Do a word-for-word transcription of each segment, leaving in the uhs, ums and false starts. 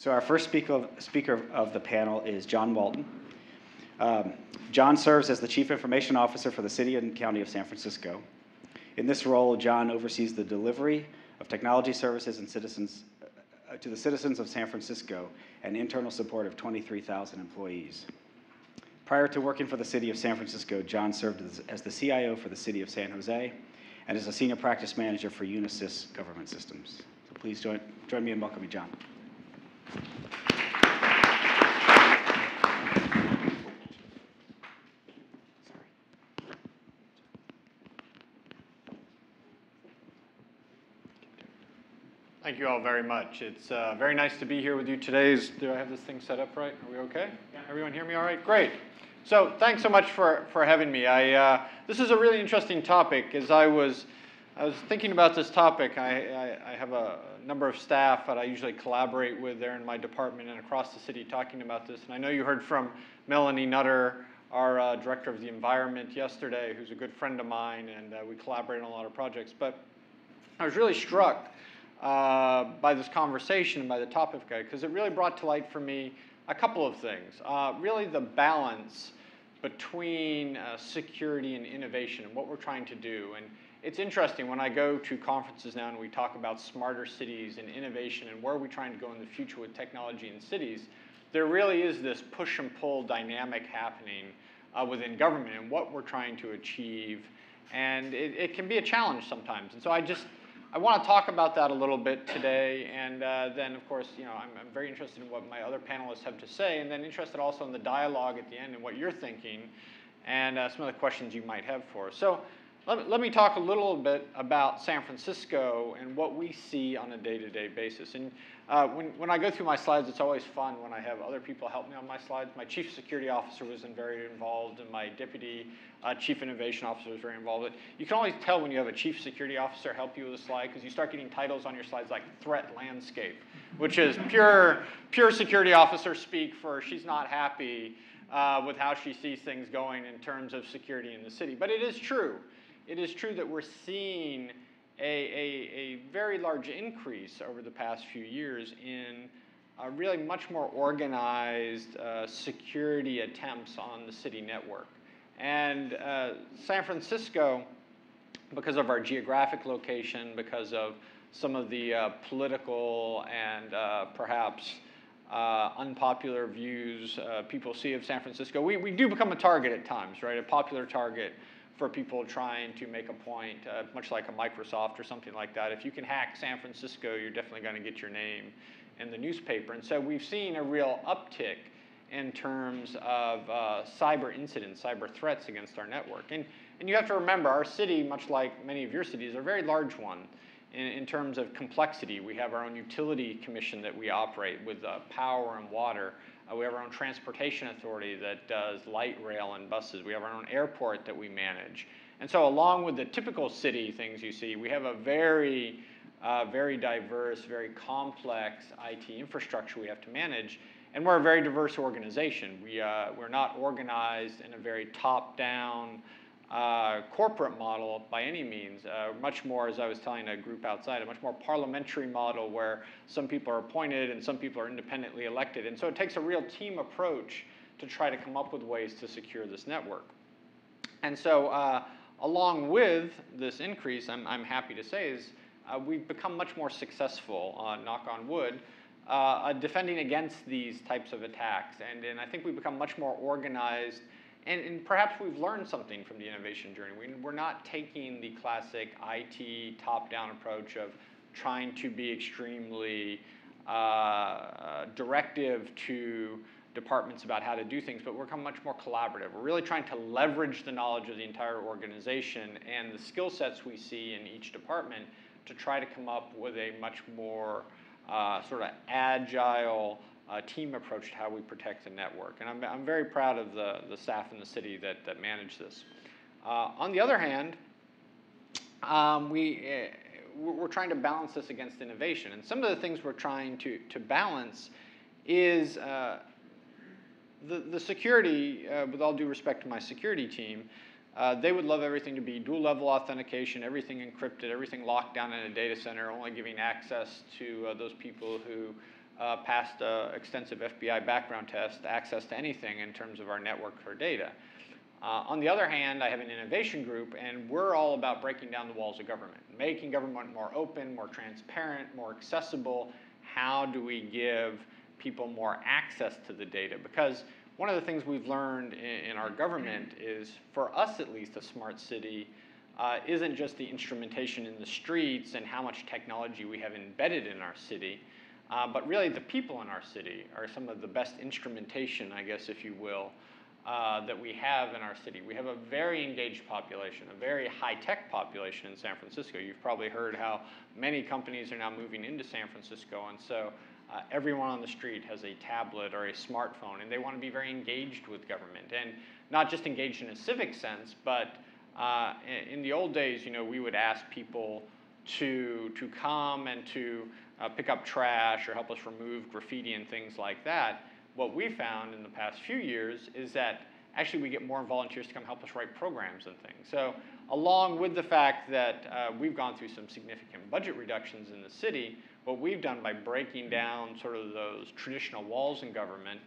So our first speaker of, speaker of the panel is John Walton. Um, John serves as the Chief Information Officer for the City and County of San Francisco. In this role, John oversees the delivery of technology services and citizens, uh, to the citizens of San Francisco and internal support of twenty-three thousand employees. Prior to working for the City of San Francisco, John served as, as the C I O for the City of San Jose and as a Senior Practice Manager for Unisys Government Systems. So please join, join me in welcoming John. Thank you all very much. It's uh, very nice to be here with you today. Do I have this thing set up right? Are we okay? Yeah. Everyone hear me all right? Great. So thanks so much for, for having me. I, uh, this is a really interesting topic. As I was, I was thinking about this topic, I, I, I have a number of staff that I usually collaborate with there in my department and across the city talking about this. And I know you heard from Melanie Nutter, our uh, Director of the Environment, yesterday, who's a good friend of mine, and uh, we collaborate on a lot of projects. But I was really struck Uh, by this conversation, by the topic, because it really brought to light for me a couple of things. Uh, really the balance between uh, security and innovation and what we're trying to do. And it's interesting, when I go to conferences now and we talk about smarter cities and innovation and where are we trying to go in the future with technology in cities, there really is this push and pull dynamic happening uh, within government and what we're trying to achieve. And it, it can be a challenge sometimes. And so I just I want to talk about that a little bit today, and uh, then, of course, you know, I'm, I'm very interested in what my other panelists have to say, and then interested also in the dialogue at the end and what you're thinking, and uh, some of the questions you might have for us. So let, let me talk a little bit about San Francisco and what we see on a day-to-day basis. And uh, when, when I go through my slides, it's always fun when I have other people help me on my slides. My chief security officer was very involved, and my deputy Uh, Chief Innovation Officer was very involved. You can always tell when you have a Chief Security Officer help you with a slide, because you start getting titles on your slides like Threat Landscape, which is pure, pure security officer speak for she's not happy uh, with how she sees things going in terms of security in the city. But it is true. It is true that we're seeing a, a, a very large increase over the past few years in uh, really much more organized uh, security attempts on the city network. And uh, San Francisco, because of our geographic location, because of some of the uh, political and uh, perhaps uh, unpopular views uh, people see of San Francisco, we, we do become a target at times, right? A popular target for people trying to make a point, uh, much like a Microsoft or something like that. If you can hack San Francisco, you're definitely going to get your name in the newspaper. And so we've seen a real uptick in terms of uh, cyber incidents, cyber threats against our network. And, and you have to remember, our city, much like many of your cities, are a very large one in, in terms of complexity. We have our own utility commission that we operate with uh, power and water. Uh, we have our own transportation authority that does light rail and buses. We have our own airport that we manage. And so along with the typical city things you see, we have a very, uh, very diverse, very complex I T infrastructure we have to manage. And we're a very diverse organization. We, uh, we're not organized in a very top-down uh, corporate model by any means. Uh, much more, as I was telling a group outside, a much more parliamentary model where some people are appointed and some people are independently elected. And so it takes a real team approach to try to come up with ways to secure this network. And so uh, along with this increase, I'm, I'm happy to say, is uh, we've become much more successful, uh, knock on wood, Uh, defending against these types of attacks. And, and I think we've become much more organized. And, and perhaps we've learned something from the innovation journey. We, we're not taking the classic I T top-down approach of trying to be extremely uh, directive to departments about how to do things, but we're become much more collaborative. We're really trying to leverage the knowledge of the entire organization and the skill sets we see in each department to try to come up with a much more Uh, sort of agile uh, team approach to how we protect the network. And I'm, I'm very proud of the, the staff in the city that, that manage this. Uh, on the other hand, um, we, uh, we're trying to balance this against innovation. And some of the things we're trying to, to balance is uh, the, the security, uh, with all due respect to my security team, Uh, they would love everything to be dual-level authentication, everything encrypted, everything locked down in a data center, only giving access to uh, those people who uh, passed an extensive F B I background test, access to anything in terms of our network or data. Uh, on the other hand, I have an innovation group, and we're all about breaking down the walls of government, making government more open, more transparent, more accessible. How do we give people more access to the data? Because one of the things we've learned in, in our government is, for us at least, a smart city uh, isn't just the instrumentation in the streets and how much technology we have embedded in our city, uh, but really the people in our city are some of the best instrumentation, I guess, if you will, Uh, that we have in our city. We have a very engaged population, a very high-tech population in San Francisco. You've probably heard how many companies are now moving into San Francisco, and so uh, everyone on the street has a tablet or a smartphone, and they want to be very engaged with government, and not just engaged in a civic sense, but uh, in the old days, you know, we would ask people to, to come and to uh, pick up trash or help us remove graffiti and things like that. What we found in the past few years is that actually we get more volunteers to come help us write programs and things. So along with the fact that uh, we've gone through some significant budget reductions in the city, what we've done by breaking down sort of those traditional walls in government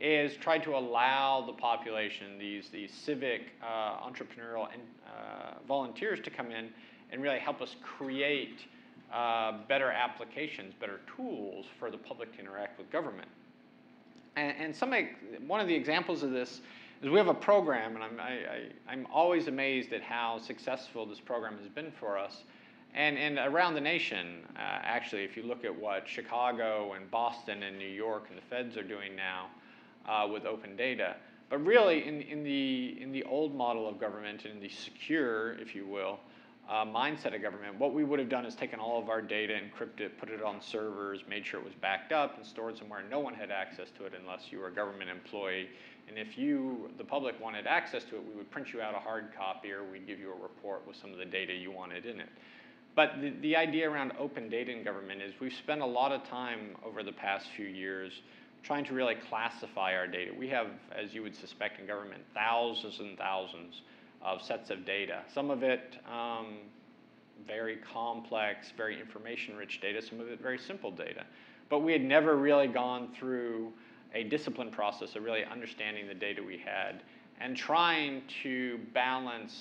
is try to allow the population, these, these civic, uh, entrepreneurial and, uh, volunteers to come in and really help us create uh, better applications, better tools for the public to interact with government. And some, one of the examples of this is we have a program, and I'm, I, I, I'm always amazed at how successful this program has been for us. And, and around the nation, uh, actually, if you look at what Chicago and Boston and New York and the feds are doing now uh, with open data. But really, in, in, the, in the old model of government, in the secure, if you will, Uh, mindset of government, what we would have done is taken all of our data, encrypted it, put it on servers, made sure it was backed up and stored somewhere no one had access to it unless you were a government employee. And if you, the public, wanted access to it, we would print you out a hard copy or we'd give you a report with some of the data you wanted in it. But the, the idea around open data in government is we've spent a lot of time over the past few years trying to really classify our data. We have, as you would suspect in government, thousands and thousands of sets of data. Some of it um, very complex, very information-rich data, some of it very simple data. But we had never really gone through a discipline process of really understanding the data we had and trying to balance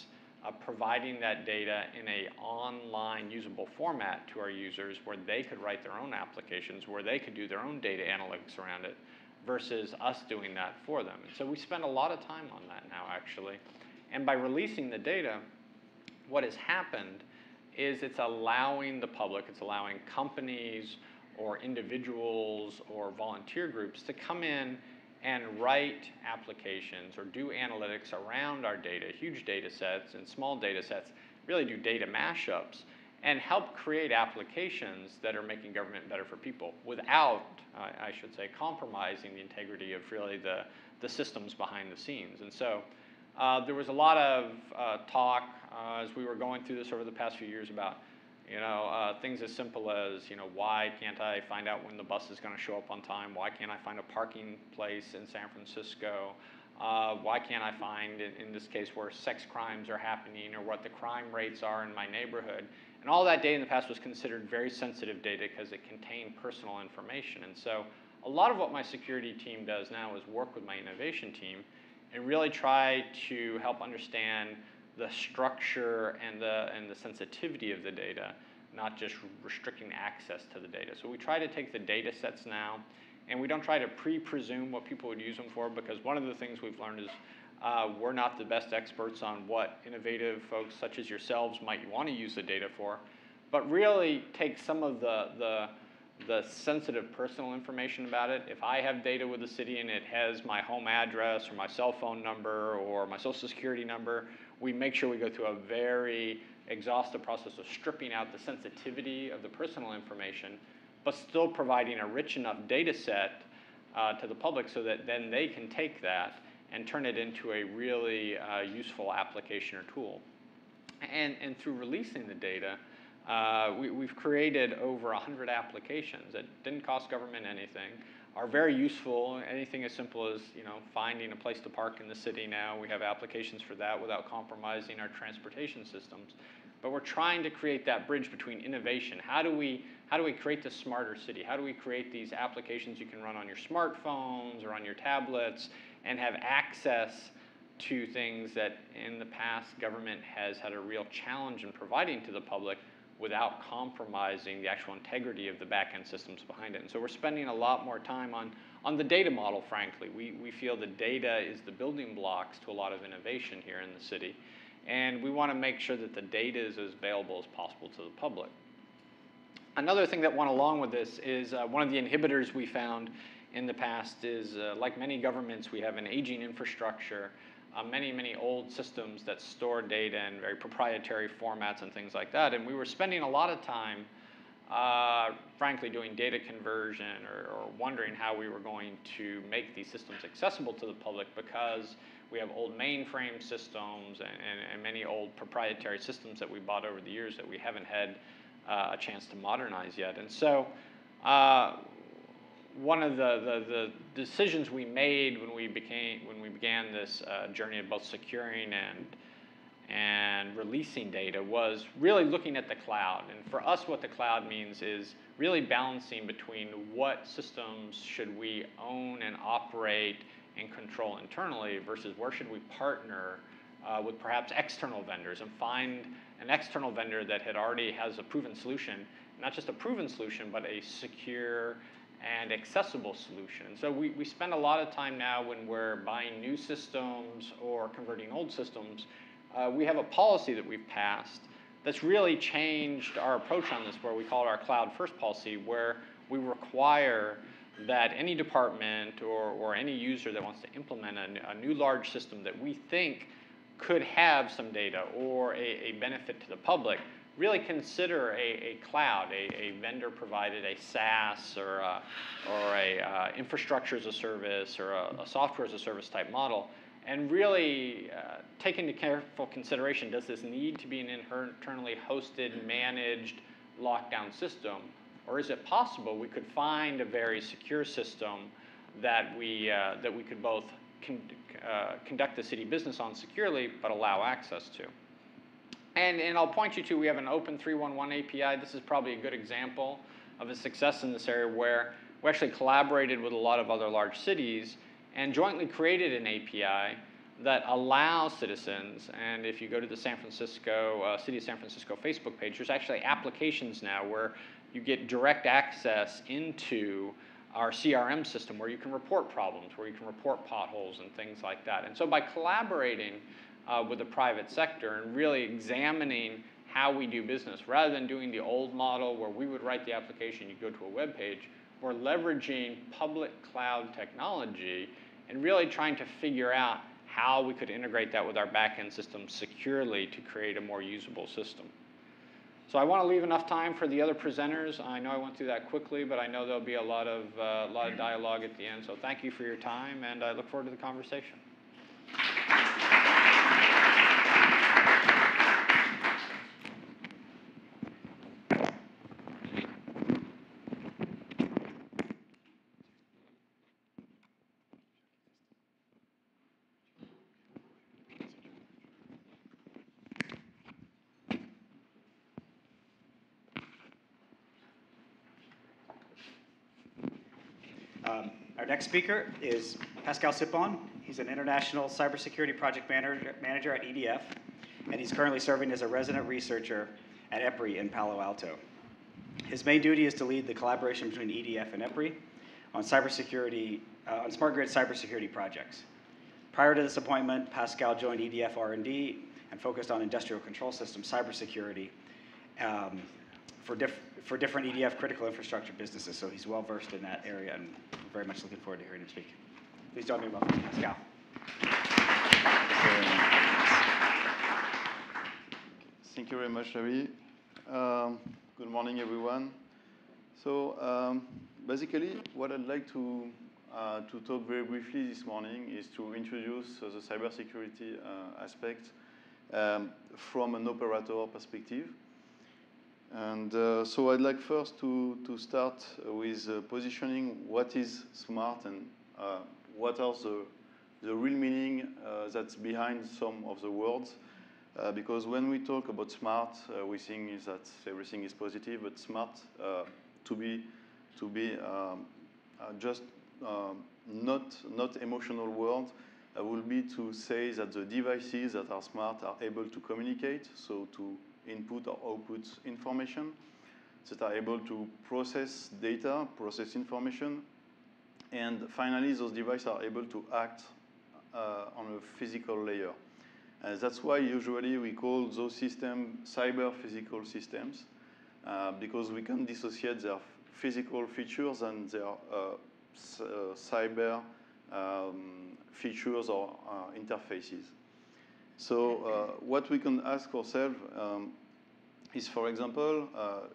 uh, providing that data in an online usable format to our users where they could write their own applications, where they could do their own data analytics around it versus us doing that for them. And so we spend a lot of time on that now, actually. And by releasing the data, what has happened is it's allowing the public, it's allowing companies or individuals or volunteer groups to come in and write applications or do analytics around our data, huge data sets and small data sets, really do data mashups and help create applications that are making government better for people without, uh, I should say, compromising the integrity of really the, the systems behind the scenes. And so, Uh, there was a lot of uh, talk uh, as we were going through this over the past few years about, you know, uh, things as simple as, you know, why can't I find out when the bus is going to show up on time? Why can't I find a parking place in San Francisco? Uh, why can't I find, in, in this case, where sex crimes are happening or what the crime rates are in my neighborhood? And all that data in the past was considered very sensitive data because it contained personal information. And so a lot of what my security team does now is work with my innovation team and really try to help understand the structure and the, and the sensitivity of the data, not just restricting access to the data. So we try to take the data sets now, and we don't try to pre-presume what people would use them for, because one of the things we've learned is uh, we're not the best experts on what innovative folks such as yourselves might want to use the data for, but really take some of the, the the sensitive personal information about it. If I have data with the city and it has my home address or my cell phone number or my social security number, we make sure we go through a very exhaustive process of stripping out the sensitivity of the personal information, but still providing a rich enough data set uh, to the public so that then they can take that and turn it into a really uh, useful application or tool. And, and through releasing the data, Uh, we, we've created over one hundred applications that didn't cost government anything, are very useful, anything as simple as, you know, finding a place to park in the city now. We have applications for that without compromising our transportation systems. But we're trying to create that bridge between innovation. How do we How do we create this smarter city? How do we create these applications you can run on your smartphones or on your tablets and have access to things that in the past government has had a real challenge in providing to the public without compromising the actual integrity of the back-end systems behind it? And so we're spending a lot more time on, on the data model, frankly. We, we feel the data is the building blocks to a lot of innovation here in the city. And we want to make sure that the data is as available as possible to the public. Another thing that went along with this is uh, one of the inhibitors we found in the past is, uh, like many governments, we have an aging infrastructure, uh, many, many old systems that store data in very proprietary formats and things like that. And we were spending a lot of time, uh, frankly, doing data conversion or, or wondering how we were going to make these systems accessible to the public, because we have old mainframe systems and, and, and many old proprietary systems that we bought over the years that we haven't had Uh, a chance to modernize yet. And so uh, one of the, the, the decisions we made when we, became, when we began this uh, journey of both securing and, and releasing data was really looking at the cloud. And for us, what the cloud means is really balancing between what systems should we own and operate and control internally versus where should we partner Uh, with perhaps external vendors and find an external vendor that had already has a proven solution, not just a proven solution, but a secure and accessible solution. And so we, we spend a lot of time now when we're buying new systems or converting old systems, uh, we have a policy that we've passed that's really changed our approach on this, where we call it our cloud first policy, where we require that any department or, or any user that wants to implement a, a new large system that we think could have some data or a, a benefit to the public, really consider a, a cloud, a, a vendor provided, a SaaS or a, or a uh, infrastructure as a service or a, a software as a service type model, and really uh, take into careful consideration, does this need to be an internally hosted, managed, lockdown system, or is it possible we could find a very secure system that we, uh, that we could both Con, uh, conduct the city business on securely, but allow access to. And, and I'll point you to, we have an open three one one A P I. This is probably a good example of a success in this area, where we actually collaborated with a lot of other large cities and jointly created an A P I that allows citizens, and if you go to the San Francisco, uh, City of San Francisco Facebook page, there's actually applications now where you get direct access into our C R M system, where you can report problems, where you can report potholes and things like that. And so by collaborating uh, with the private sector and really examining how we do business, rather than doing the old model where we would write the application, you go to a web page, we're leveraging public cloud technology and really trying to figure out how we could integrate that with our back-end system securely to create a more usable system. So I want to leave enough time for the other presenters. I know I went through that quickly, but I know there'll be a lot of, uh, lot of dialogue at the end. So thank you for your time, and I look forward to the conversation. Our next speaker is Pascal Sitbon. He's an international cybersecurity project manager, manager at E D F, and he's currently serving as a resident researcher at EPRI in Palo Alto. His main duty is to lead the collaboration between E D F and EPRI on cybersecurity, uh, on smart grid cybersecurity projects. Prior to this appointment, Pascal joined E D F R and D and focused on industrial control system cybersecurity um, for diff for different E D F critical infrastructure businesses. So he's well versed in that area, and I'm very much looking forward to hearing him speak. Please join me in welcoming Pascal. Thank you very much, Larry. Um, good morning, everyone. So um, basically, what I'd like to uh, to talk very briefly this morning is to introduce uh, the cybersecurity uh, aspect um, from an operator perspective. And uh, so I'd like first to, to start with uh, positioning what is smart and uh, what are the, the real meaning uh, that's behind some of the words Uh, because when we talk about smart, uh, we think is that everything is positive, but smart uh, to be to be um, uh, just um, not not emotional world uh, will be to say that the devices that are smart are able to communicate, so to input or output information, that are able to process data, process information, and finally those devices are able to act uh, on a physical layer. Uh, that's why usually we call those systems cyber-physical systems, uh, because we can dissociate their physical features and their uh, uh, cyber um, features or uh, interfaces. So uh, what we can ask ourselves um, is, for example, uh,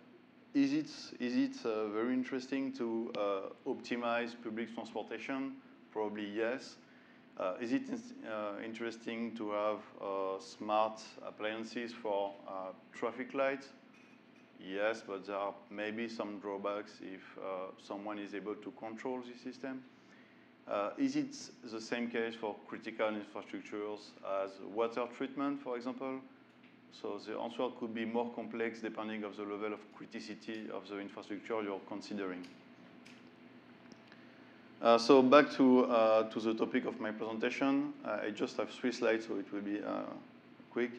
is it, is it uh, very interesting to uh, optimize public transportation? Probably yes. Uh, is it uh, interesting to have uh, smart appliances for uh, traffic lights? Yes, but there are maybe some drawbacks if uh, someone is able to control the system. Uh, is it the same case for critical infrastructures as water treatment, for example? So the answer could be more complex depending on the level of criticality of the infrastructure you're considering. Uh, so back to, uh, to the topic of my presentation. Uh, I just have three slides, so it will be uh, quick.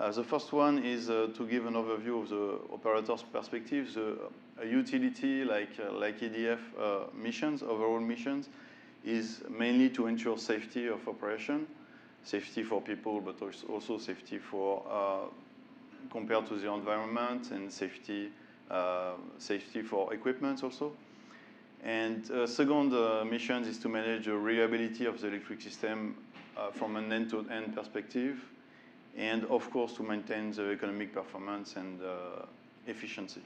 Uh, the first one is uh, to give an overview of the operator's perspective. The uh, utility, like, uh, like E D F uh, missions, overall missions, is mainly to ensure safety of operation, safety for people, but also safety for, uh, compared to the environment, and safety, uh, safety for equipment also. And uh, second uh, mission is to manage the reliability of the electric system uh, from an end-to-end perspective, and of course to maintain the economic performance and uh, efficiency.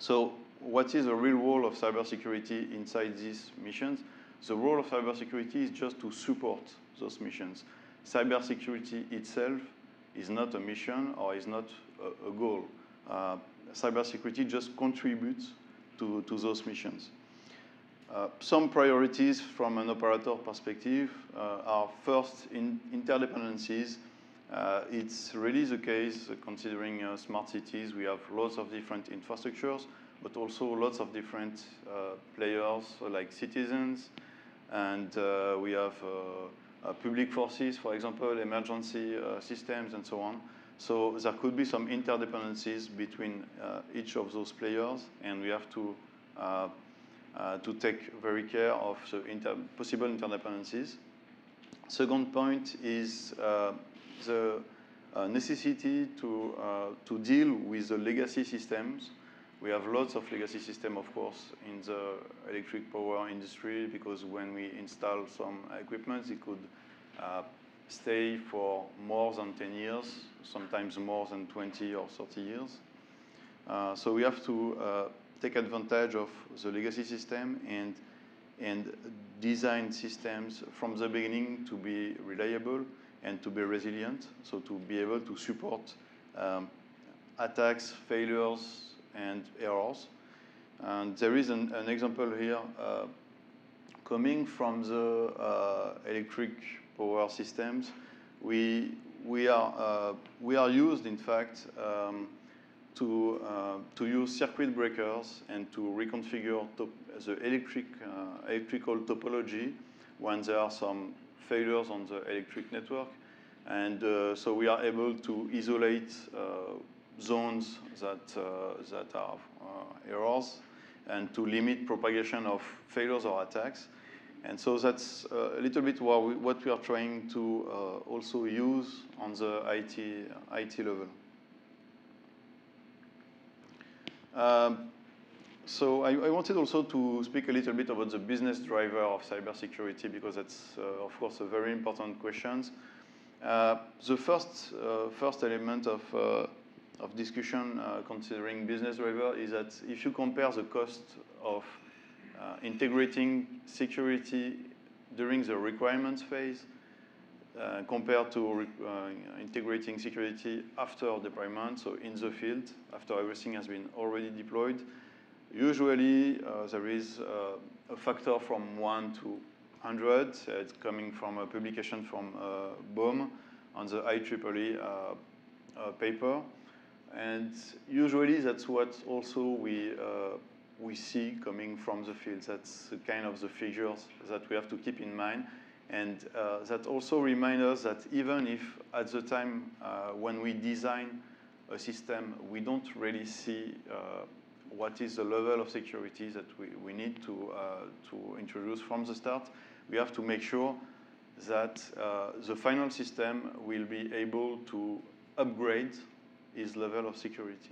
So what is the real role of cybersecurity inside these missions? The role of cybersecurity is just to support those missions. Cybersecurity itself is not a mission or is not a, a goal. Uh, cybersecurity just contributes to, to those missions. Uh, some priorities from an operator perspective uh, are first in interdependencies. Uh, it's really the case uh, considering uh, smart cities. We have lots of different infrastructures, but also lots of different uh, players so like citizens, and uh, we have uh, uh, public forces, for example, emergency uh, systems, and so on. So there could be some interdependencies between uh, each of those players, and we have to uh, Uh, to take very care of the inter possible interdependencies. Second point is uh, the uh, necessity to, uh, to deal with the legacy systems. We have lots of legacy systems, of course, in the electric power industry, because when we install some equipment, it could uh, stay for more than ten years, sometimes more than twenty or thirty years. Uh, so we have to uh, take advantage of the legacy system and, and design systems from the beginning to be reliable and to be resilient, so to be able to support um, attacks, failures, and errors. And there is an, an example here uh, coming from the uh, electric power systems. We, we, are, uh, we are used, in fact, um, To, uh, to use circuit breakers and to reconfigure top the electric, uh, electrical topology when there are some failures on the electric network. And uh, so we are able to isolate uh, zones that, uh, that are uh, errors, and to limit propagation of failures or attacks. And so that's a little bit what we, what we are trying to uh, also use on the I T, I T level. Uh, so I, I wanted also to speak a little bit about the business driver of cybersecurity, because that's, uh, of course, a very important question. Uh, the first, uh, first element of, uh, of discussion uh, considering business driver is that if you compare the cost of uh, integrating security during the requirements phase uh, compared to uh, integrating security after deployment, so in the field, after everything has been already deployed, usually uh, there is uh, a factor from one to one hundred. Uh, it's coming from a publication from uh, B O M on the I triple E uh, uh, paper. And usually that's what also we, uh, we see coming from the field. That's kind of the figures that we have to keep in mind. And uh, that also reminds us that even if at the time uh, when we design a system, we don't really see uh, what is the level of security that we, we need to, uh, to introduce from the start, we have to make sure that uh, the final system will be able to upgrade its level of security.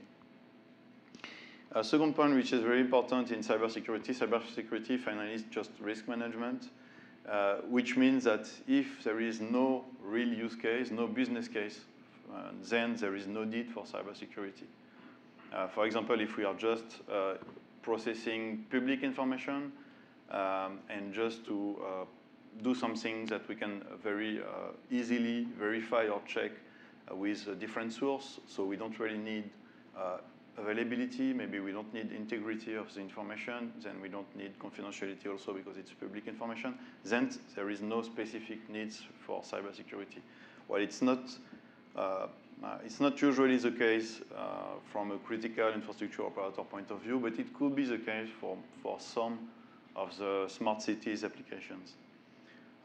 A second point which is very important in cybersecurity, cybersecurity finally is just risk management, uh, which means that if there is no real use case, no business case, uh, then there is no need for cybersecurity. Uh, for example, if we are just uh, processing public information um, and just to uh, do something that we can very uh, easily verify or check uh, with a different source, so we don't really need uh, availability, maybe we don't need integrity of the information, then we don't need confidentiality also because it's public information, then there is no specific needs for cybersecurity. Well, it's not, uh, uh, it's not usually the case uh, from a critical infrastructure operator point of view, but it could be the case for, for some of the smart cities applications.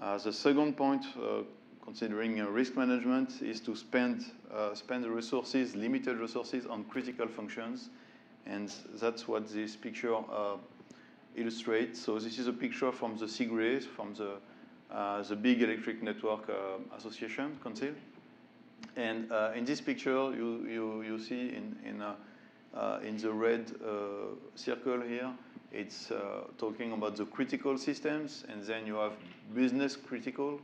Uh, the second point, uh, considering uh, risk management, is to spend uh, spend the resources, limited resources, on critical functions, and that's what this picture uh, illustrates. So this is a picture from the CIGREs, from the uh, the big electric network uh, association council, and uh, in this picture you you you see in in uh, uh, in the red uh, circle here. It's uh, talking about the critical systems, and then you have business critical,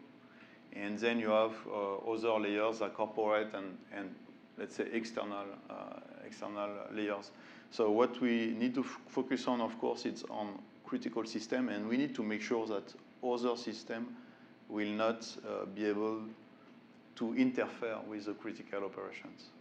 and then you have uh, other layers like corporate and, and let's say external, uh, external layers. So what we need to f focus on, of course, it's on critical system, and we need to make sure that other system will not uh, be able to interfere with the critical operations.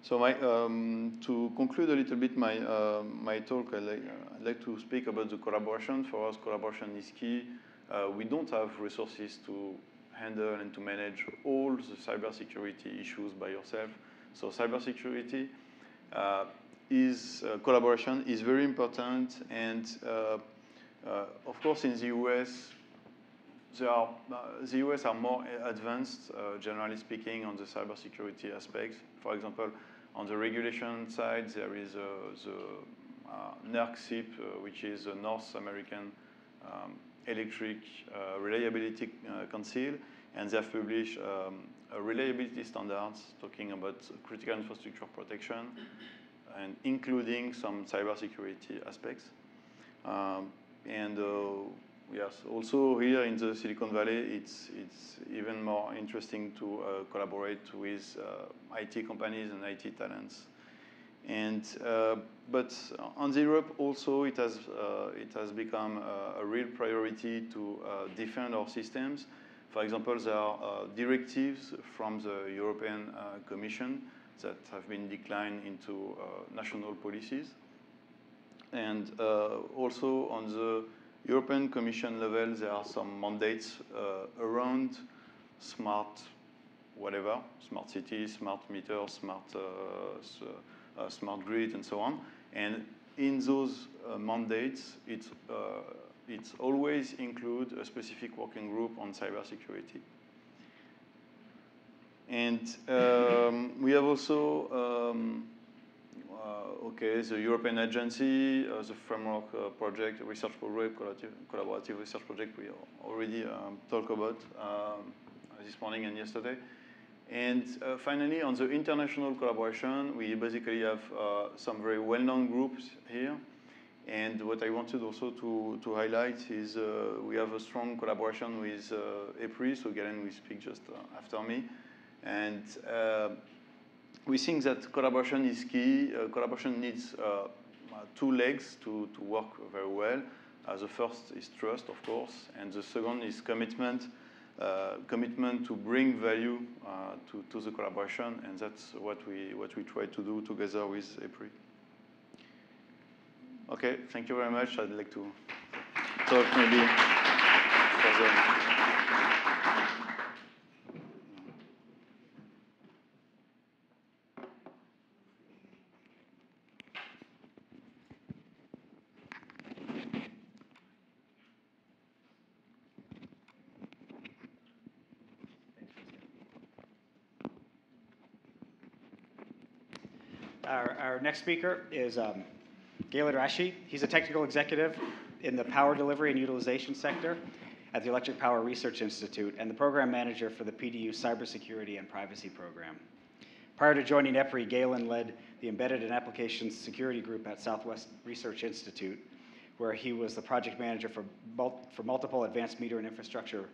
So my, um, to conclude a little bit my, uh, my talk, I'd like, I'd like to speak about the collaboration. For us, collaboration is key. Uh, we don't have resources to handle and to manage all the cybersecurity issues by yourself. So cybersecurity uh, is, uh, collaboration is very important. And uh, uh, of course, in the U S, there are, uh, the U S are more advanced, uh, generally speaking, on the cybersecurity aspects. For example, on the regulation side, there is uh, the uh, NERC-C I P, uh, which is the North American um, Electric uh, Reliability uh, Council, and they have published um, reliability standards talking about critical infrastructure protection and including some cybersecurity aspects. Um, and uh, yes, also here in the Silicon Valley, it's, it's even more interesting to uh, collaborate with uh, I T companies and I T talents. And, uh, but on the Europe also, it has, uh, it has become a, a real priority to uh, defend our systems. For example, there are uh, directives from the European uh, Commission that have been declined into uh, national policies. And uh, also on the European Commission level, there are some mandates uh, around smart whatever, smart cities, smart meters, smart, uh, uh, smart grid, and so on. And in those uh, mandates, it's, uh, it's always include a specific working group on cybersecurity. And um, we have also um, Uh, okay, the European Agency, uh, the framework uh, project, research project, collaborative, collaborative research project we already um, talked about um, this morning and yesterday. And uh, finally, on the international collaboration, we basically have uh, some very well-known groups here. And what I wanted also to, to highlight is uh, we have a strong collaboration with uh, EPRI, so Galen will speak just uh, after me. And uh, we think that collaboration is key. Uh, collaboration needs uh, two legs to, to work very well. Uh, the first is trust, of course, and the second is commitment, uh, commitment to bring value uh, to, to the collaboration, and that's what we, what we try to do together with EPRI. Okay, thank you very much. I'd like to talk maybe further. Our, our next speaker is um, Galen Rashi. He's a technical executive in the power delivery and utilization sector at the Electric Power Research Institute and the program manager for the P D U Cybersecurity and Privacy Program. Prior to joining EPRI, Galen led the Embedded and Applications Security Group at Southwest Research Institute, where he was the project manager for, mul for multiple advanced meter and infrastructure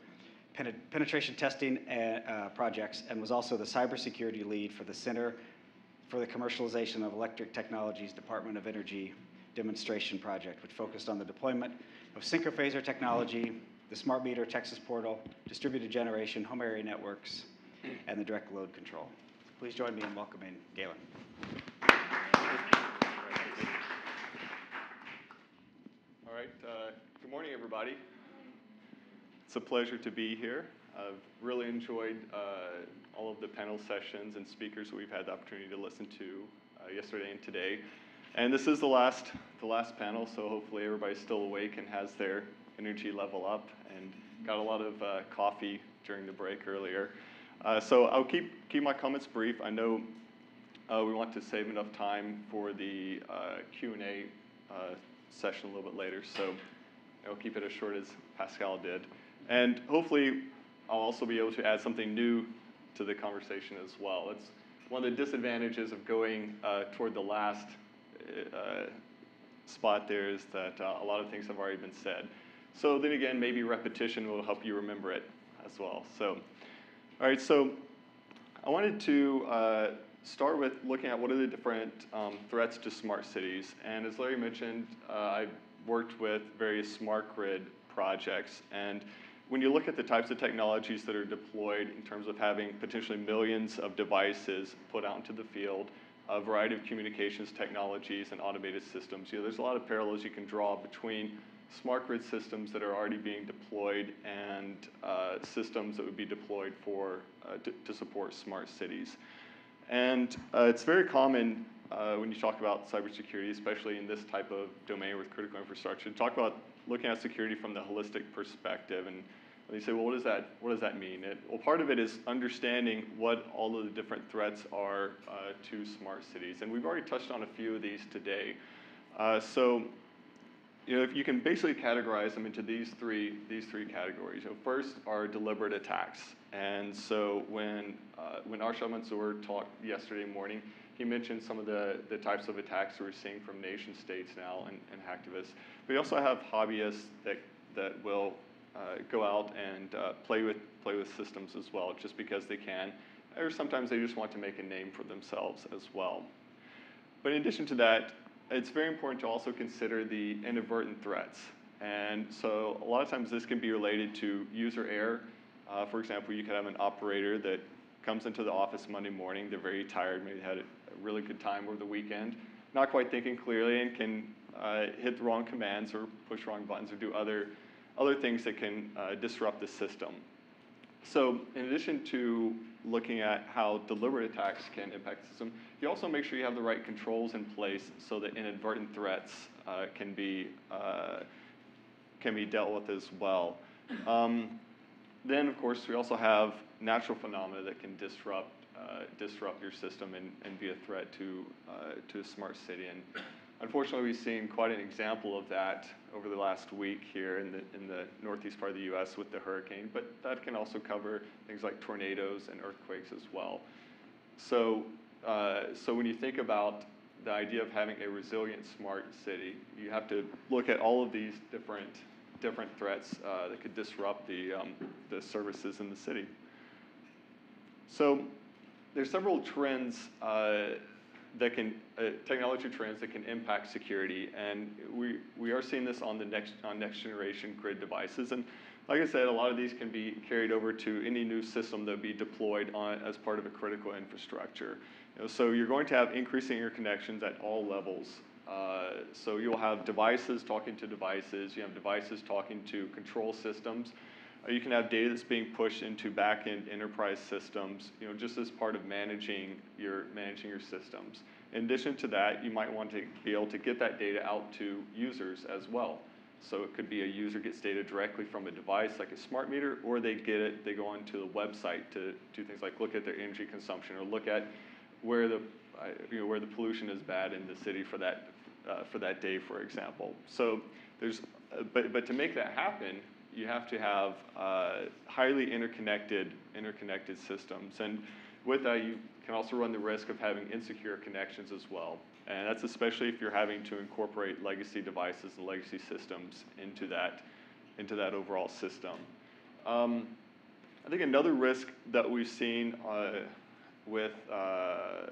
penet penetration testing and, uh, projects, and was also the cybersecurity lead for the Center for the Commercialization of Electric Technologies Department of Energy demonstration project, which focused on the deployment of synchrophaser technology, the smart meter, Texas portal, distributed generation, home area networks, and the direct load control. Please join me in welcoming Galen. All right, uh, good morning, everybody. It's a pleasure to be here. I've really enjoyed uh, all of the panel sessions and speakers we've had the opportunity to listen to uh, yesterday and today. And this is the last, the last panel, so hopefully everybody's still awake and has their energy level up and got a lot of uh, coffee during the break earlier. Uh, so I'll keep, keep my comments brief. I know uh, we want to save enough time for the uh, Q and A uh, session a little bit later, so I'll keep it as short as Pascal did. And hopefully I'll also be able to add something new to the conversation as well. It's one of the disadvantages of going uh, toward the last uh, spot there is that uh, a lot of things have already been said. So then again, maybe repetition will help you remember it as well. So, all right, so I wanted to uh, start with looking at what are the different um, threats to smart cities. And as Larry mentioned, uh, I've worked with various smart grid projects. And when you look at the types of technologies that are deployed in terms of having potentially millions of devices put out into the field, a variety of communications technologies and automated systems, you know, there's a lot of parallels you can draw between smart grid systems that are already being deployed and uh, systems that would be deployed for uh, to, to support smart cities. And uh, it's very common uh, when you talk about cybersecurity, especially in this type of domain with critical infrastructure, to talk about looking at security from the holistic perspective. And they say, well, what does that, what does that mean? It, well, part of it is understanding what all of the different threats are uh, to smart cities. And we've already touched on a few of these today. Uh, so you know, if you can basically categorize them into these three, these three categories. You know, first are deliberate attacks. And so when, uh, when Arshad Mansour talked yesterday morning, he mentioned some of the, the types of attacks we're seeing from nation states now and, and hacktivists. We also have hobbyists that, that will uh, go out and uh, play with, play with systems as well, just because they can, or sometimes they just want to make a name for themselves as well. But in addition to that, it's very important to also consider the inadvertent threats. And so a lot of times this can be related to user error. Uh, for example, you could have an operator that comes into the office Monday morning, they're very tired, maybe had a really good time over the weekend, not quite thinking clearly, and can uh, hit the wrong commands or push wrong buttons or do other, other things that can uh, disrupt the system. So in addition to looking at how deliberate attacks can impact the system, you also make sure you have the right controls in place so that inadvertent threats uh, can be uh, can be dealt with as well. Um, then, of course, we also have natural phenomena that can disrupt uh, disrupt your system and, and be a threat to uh, to a smart city. And unfortunately, we've seen quite an example of that over the last week here in the, in the northeast part of the U S with the hurricane, but that can also cover things like tornadoes and earthquakes as well. So, uh, so when you think about the idea of having a resilient smart city, you have to look at all of these different, different threats uh, that could disrupt the, um, the services in the city. So there's several trends uh, that can, uh, technology trends that can impact security. And we, we are seeing this on the next, on next generation grid devices. And like I said, a lot of these can be carried over to any new system that would be deployed on, as part of a critical infrastructure. You know, so you're going to have increasing interconnections at all levels. Uh, so you'll have devices talking to devices. You have devices talking to control systems. Uh, you can have data that's being pushed into back-end enterprise systems, you know, just as part of managing your, managing your systems. In addition to that, you might want to be able to get that data out to users as well. So it could be a user gets data directly from a device like a smart meter, or they get it, they go onto the website to do things like look at their energy consumption or look at where the I, you know, where the pollution is bad in the city for that uh, for that day, for example. So there's, uh, but but to make that happen, you have to have uh, highly interconnected interconnected systems, and with that you can also run the risk of having insecure connections as well. And that's especially if you're having to incorporate legacy devices and legacy systems into that into that overall system. Um, I think another risk that we've seen uh, with uh,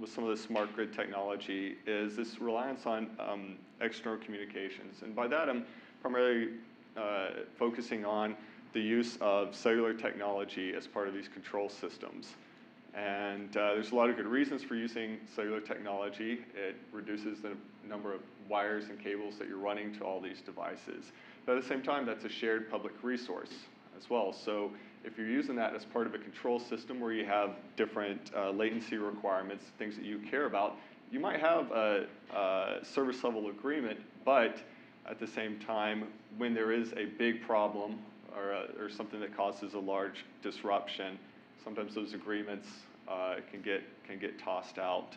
with some of the smart grid technology is this reliance on um, external communications, and by that I'm primarily uh, focusing on the use of cellular technology as part of these control systems. And uh, there's a lot of good reasons for using cellular technology. It reduces the number of wires and cables that you're running to all these devices. But at the same time, that's a shared public resource as well. So if you're using that as part of a control system where you have different uh, latency requirements, things that you care about, you might have a, a service level agreement, but at the same time, when there is a big problem or, a, or something that causes a large disruption, sometimes those agreements uh, can get can get tossed out.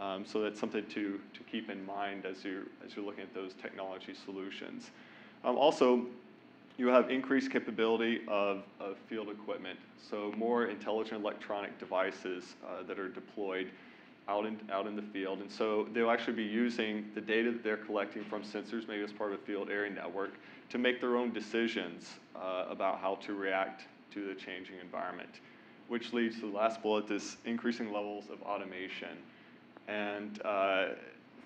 Um, so that's something to to keep in mind as you as you're looking at those technology solutions. Um, also, you have increased capability of, of field equipment. So more intelligent electronic devices uh, that are deployed out in out in the field, and so they'll actually be using the data that they're collecting from sensors, maybe as part of a field area network, to make their own decisions uh, about how to react to the changing environment. Which leads to the last bullet, this increasing levels of automation. And uh,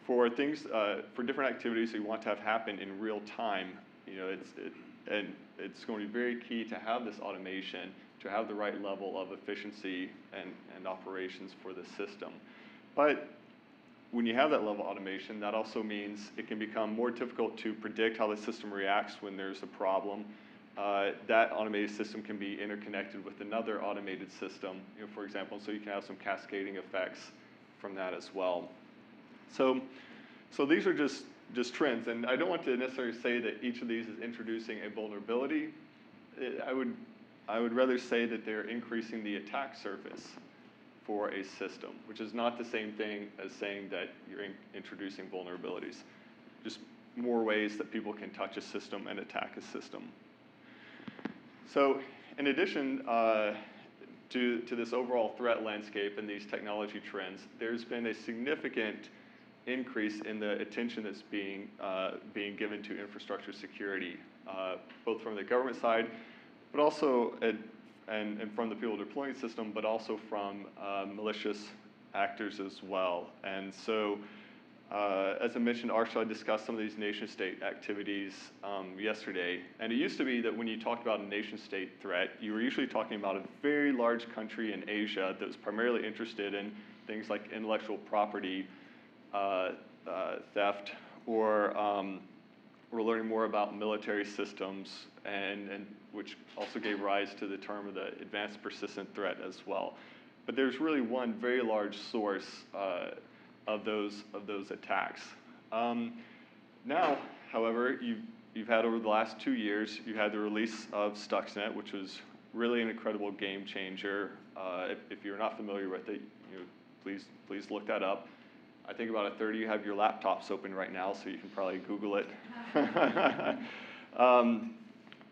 for things, uh, for different activities that you want to have happen in real time, you know, it's, it, and it's going to be very key to have this automation, to have the right level of efficiency and, and operations for the system. But when you have that level of automation, that also means it can become more difficult to predict how the system reacts when there's a problem. Uh, that automated system can be interconnected with another automated system, you know, for example, so you can have some cascading effects from that as well. So, so these are just, just trends, and I don't want to necessarily say that each of these is introducing a vulnerability. It, I, would, I would rather say that they're increasing the attack surface for a system, which is not the same thing as saying that you're in, introducing vulnerabilities. Just more ways that people can touch a system and attack a system. So in addition uh, to, to this overall threat landscape and these technology trends, there's been a significant increase in the attention that's being, uh, being given to infrastructure security, uh, both from the government side, but also at, and, and from the people deploying the system, but also from uh, malicious actors as well. And so Uh, as I mentioned, Arshad discussed some of these nation-state activities um, yesterday. And it used to be that when you talked about a nation-state threat, you were usually talking about a very large country in Asia that was primarily interested in things like intellectual property uh, uh, theft, or um, we're learning more about military systems, and, and which also gave rise to the term of the advanced persistent threat as well. But there's really one very large source uh, of those of those attacks. Um, now, however, you've, you've had over the last two years, you had the release of Stuxnet, which was really an incredible game changer. Uh, if, if you're not familiar with it, you know, please please look that up. I think about a third of you have your laptops open right now, so you can probably Google it. um,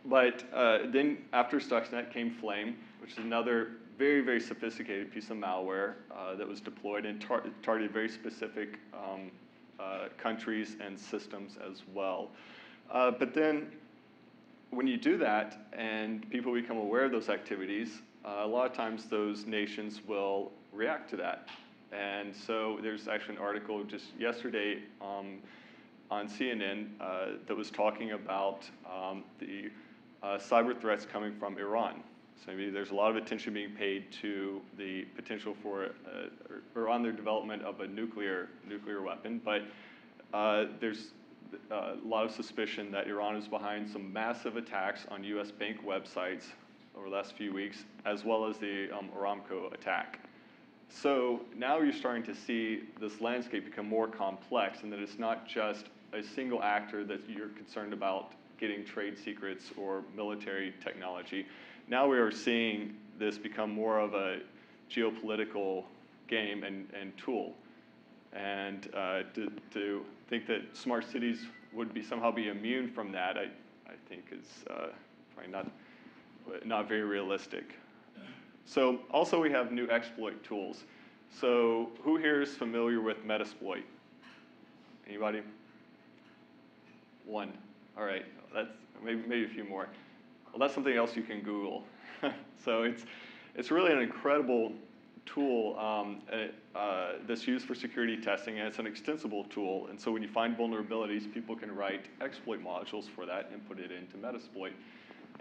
but uh, then after Stuxnet came Flame, which is another very, very sophisticated piece of malware uh, that was deployed and tar targeted very specific um, uh, countries and systems as well. Uh, but then when you do that and people become aware of those activities, uh, a lot of times those nations will react to that. And so there's actually an article just yesterday um, on C N N uh, that was talking about um, the uh, cyber threats coming from Iran. So maybe there's a lot of attention being paid to the potential for, uh, or, or on their development of a nuclear nuclear weapon, but uh, there's a lot of suspicion that Iran is behind some massive attacks on U S bank websites over the last few weeks, as well as the um, Aramco attack. So now you're starting to see this landscape become more complex, and that it's not just a single actor that you're concerned about getting trade secrets or military technology. Now we are seeing this become more of a geopolitical game and, and tool. And uh, to, to think that smart cities would be somehow be immune from that, I, I think is uh, probably not, not very realistic. So also we have new exploit tools. So who here is familiar with Metasploit? Anybody? One. All right. That's maybe, maybe a few more. Well, that's something else you can Google. So it's it's really an incredible tool um, uh, that's used for security testing, and it's an extensible tool. And so when you find vulnerabilities, people can write exploit modules for that and put it into Metasploit.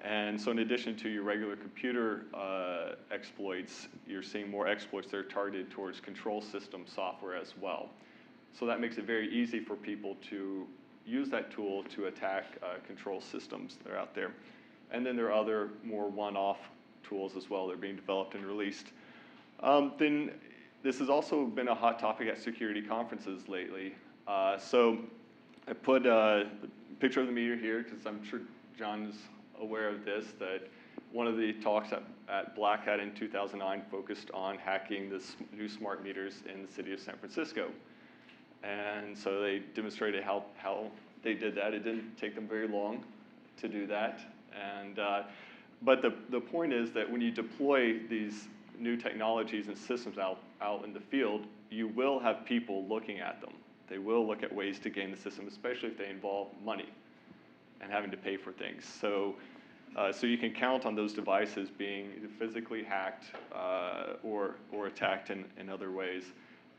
And so in addition to your regular computer uh, exploits, you're seeing more exploits that are targeted towards control system software as well. So that makes it very easy for people to use that tool to attack uh, control systems that are out there. And then there are other more one-off tools as well that are being developed and released. Um, then this has also been a hot topic at security conferences lately. Uh, so I put a picture of the meter here because I'm sure John is aware of this, that one of the talks at, at Black Hat in two thousand nine focused on hacking the new smart meters in the city of San Francisco. And so they demonstrated how, how they did that. It didn't take them very long to do that. And, uh, but the, the point is that when you deploy these new technologies and systems out, out in the field, you will have people looking at them. They will look at ways to game the system, especially if they involve money and having to pay for things. So, uh, so you can count on those devices being physically hacked uh, or, or attacked in, in other ways.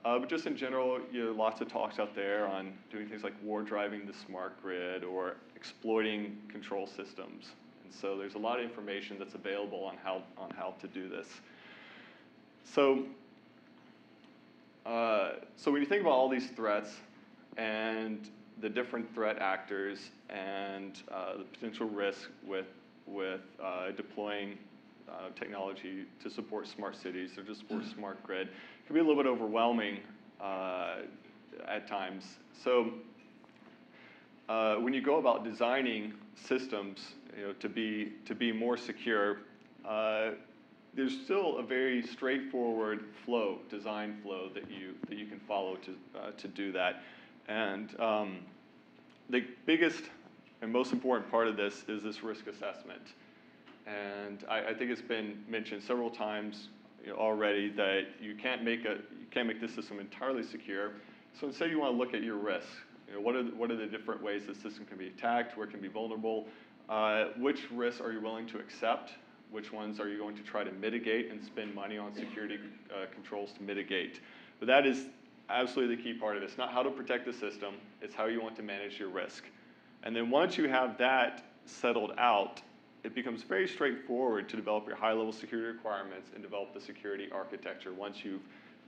Uh, but just in general, you know, lots of talks out there on doing things like war driving the smart grid or exploiting control systems. And so there's a lot of information that's available on how, on how to do this. So, uh, so when you think about all these threats and the different threat actors and uh, the potential risk with, with uh, deploying Uh, technology to support smart cities or to support smart grid, can be a little bit overwhelming uh, at times. So uh, when you go about designing systems, you know, to be to be more secure, uh, there's still a very straightforward flow, design flow that you that you can follow to uh, to do that. And um, the biggest and most important part of this is this risk assessment. And I, I think it's been mentioned several times you know, already that you can't make a you can't make this system entirely secure. So instead, you want to look at your risks. You know, what are the, what are the different ways the system can be attacked? Where it can be vulnerable? Uh, which risks are you willing to accept? Which ones are you going to try to mitigate and spend money on security uh, controls to mitigate? But that is absolutely the key part of this. Not how to protect the system. It's how you want to manage your risk. And then once you have that settled out, it becomes very straightforward to develop your high-level security requirements and develop the security architecture once you've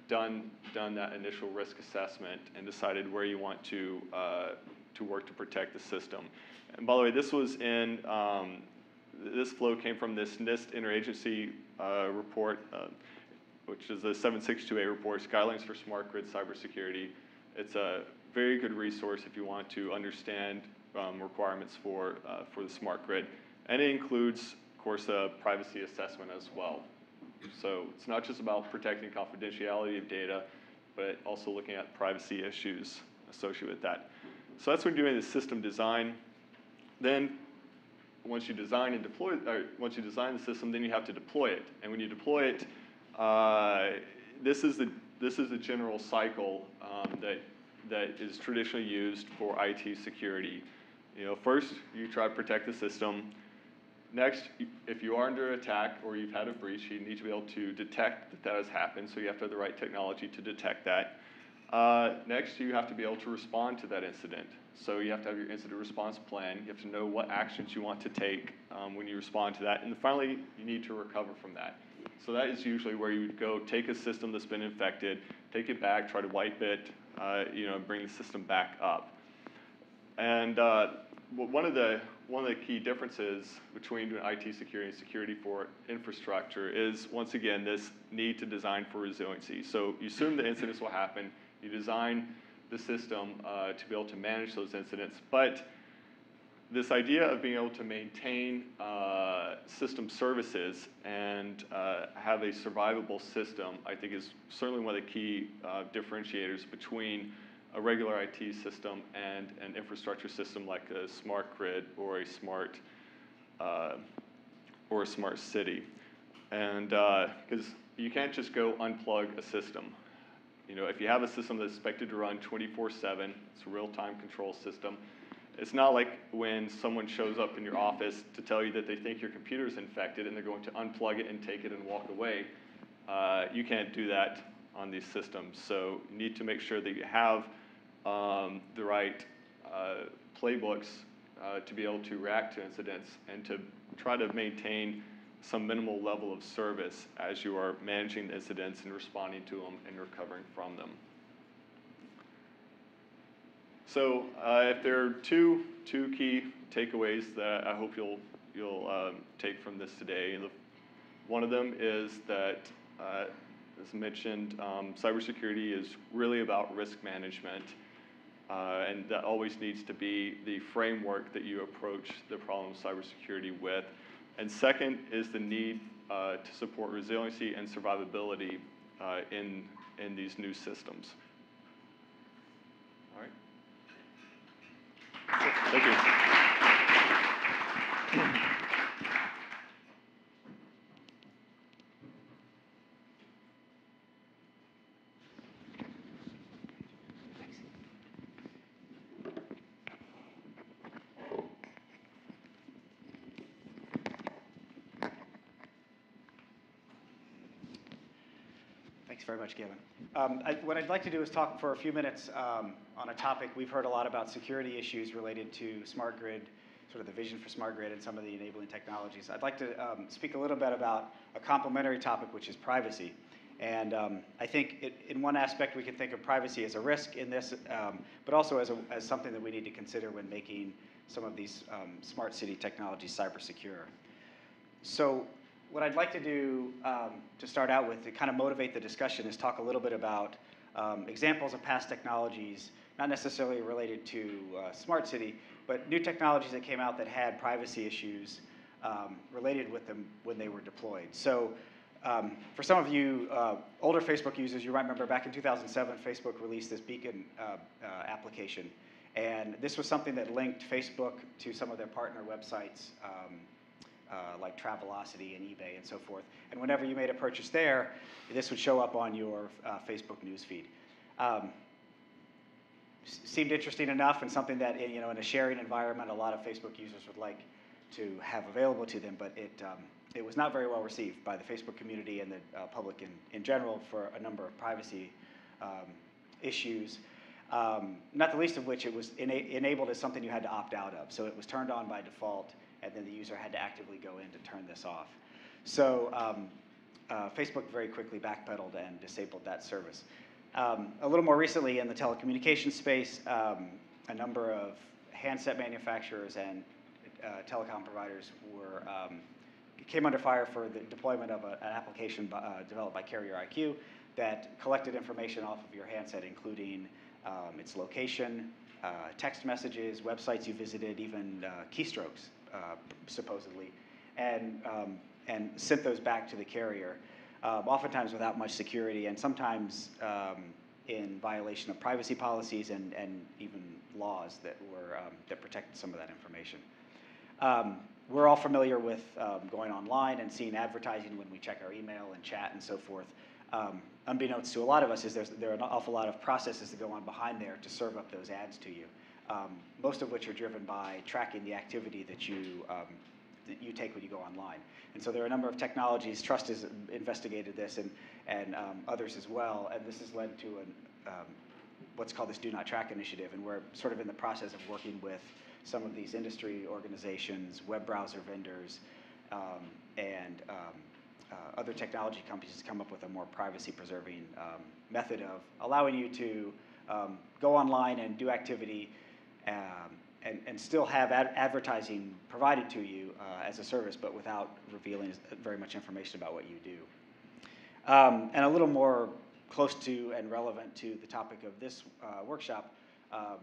done, done that initial risk assessment and decided where you want to, uh, to work to protect the system. And by the way, this was in, um, this flow came from this NIST interagency uh, report, uh, which is the seven six two A report, Guidelines for Smart Grid Cybersecurity. It's a very good resource if you want to understand um, requirements for, uh, for the smart grid. And it includes, of course, a privacy assessment as well. So it's not just about protecting confidentiality of data, but also looking at privacy issues associated with that. So that's when you're doing the system design. Then once you design and deploy, or once you design the system, then you have to deploy it. And when you deploy it, uh, this is the this is the general cycle um, that that is traditionally used for I T security. You know, first you try to protect the system. Next, if you are under attack or you've had a breach, you need to be able to detect that that has happened, so you have to have the right technology to detect that. Uh, next, you have to be able to respond to that incident. So you have to have your incident response plan. You have to know what actions you want to take um, when you respond to that. And finally, you need to recover from that. So that is usually where you would go take a system that's been infected, take it back, try to wipe it, uh, you know, bring the system back up. And uh, one of the One of the key differences between doing I T security and security for infrastructure is, once again, this need to design for resiliency. So you assume the incidents will happen. You design the system uh, to be able to manage those incidents. But this idea of being able to maintain uh, system services and uh, have a survivable system, I think, is certainly one of the key uh, differentiators between a regular I T system and an infrastructure system like a smart grid or a smart uh, or a smart city. And because uh, you can't just go unplug a system. You know, if you have a system that's expected to run twenty-four seven, it's a real-time control system. It's not like when someone shows up in your office to tell you that they think your computer's infected and they're going to unplug it and take it and walk away. Uh, you can't do that on these systems. So you need to make sure that you have um, the right uh, playbooks uh, to be able to react to incidents and to try to maintain some minimal level of service as you are managing the incidents and responding to them and recovering from them. So uh, if there are two, two key takeaways that I hope you'll, you'll um, take from this today, and the, one of them is that, uh, as mentioned, um, cybersecurity is really about risk management, uh, and that always needs to be the framework that you approach the problem of cybersecurity with. And second is the need uh, to support resiliency and survivability uh, in, in these new systems. All right. Thank you. Thanks very much, Galen. Um, I, what I'd like to do is talk for a few minutes um, on a topic. We've heard a lot about security issues related to smart grid, sort of the vision for smart grid and some of the enabling technologies. I'd like to um, speak a little bit about a complementary topic, which is privacy. And um, I think it, in one aspect we can think of privacy as a risk in this, um, but also as, a, as something that we need to consider when making some of these um, smart city technologies cyber-secure. So, what I'd like to do um, to start out with to kind of motivate the discussion is talk a little bit about um, examples of past technologies, not necessarily related to uh, smart city, but new technologies that came out that had privacy issues um, related with them when they were deployed. So um, for some of you uh, older Facebook users, you might remember back in two thousand seven, Facebook released this Beacon uh, uh, application. And this was something that linked Facebook to some of their partner websites, um, Uh, like Travelocity and eBay and so forth. And whenever you made a purchase there, this would show up on your uh, Facebook newsfeed. Um, seemed interesting enough and something that, you know, in a sharing environment, a lot of Facebook users would like to have available to them, but it, um, it was not very well received by the Facebook community and the uh, public in, in general for a number of privacy um, issues. Um, not the least of which it was ena- enabled as something you had to opt out of. So it was turned on by default, and then the user had to actively go in to turn this off. So um, uh, Facebook very quickly backpedaled and disabled that service. Um, a little more recently in the telecommunications space, um, a number of handset manufacturers and uh, telecom providers were, um, came under fire for the deployment of a, an application by, uh, developed by Carrier I Q that collected information off of your handset, including um, its location, uh, text messages, websites you visited, even uh, keystrokes. Uh, supposedly, and, um, and sent those back to the carrier, uh, oftentimes without much security and sometimes um, in violation of privacy policies and, and even laws that were um, that protected some of that information. Um, we're all familiar with um, going online and seeing advertising when we check our email and chat and so forth. Um, unbeknownst to a lot of us is there's, there are an awful lot of processes that go on behind there to serve up those ads to you. Um, most of which are driven by tracking the activity that you, um, that you take when you go online. And so there are a number of technologies. Trust has investigated this and, and um, others as well. And this has led to an, um, what's called this Do Not Track initiative. And we're sort of in the process of working with some of these industry organizations, web browser vendors, um, and um, uh, other technology companies to come up with a more privacy-preserving um, method of allowing you to um, go online and do activity Um, and, and still have ad advertising provided to you uh, as a service, but without revealing very much information about what you do. Um, and a little more close to and relevant to the topic of this uh, workshop, um,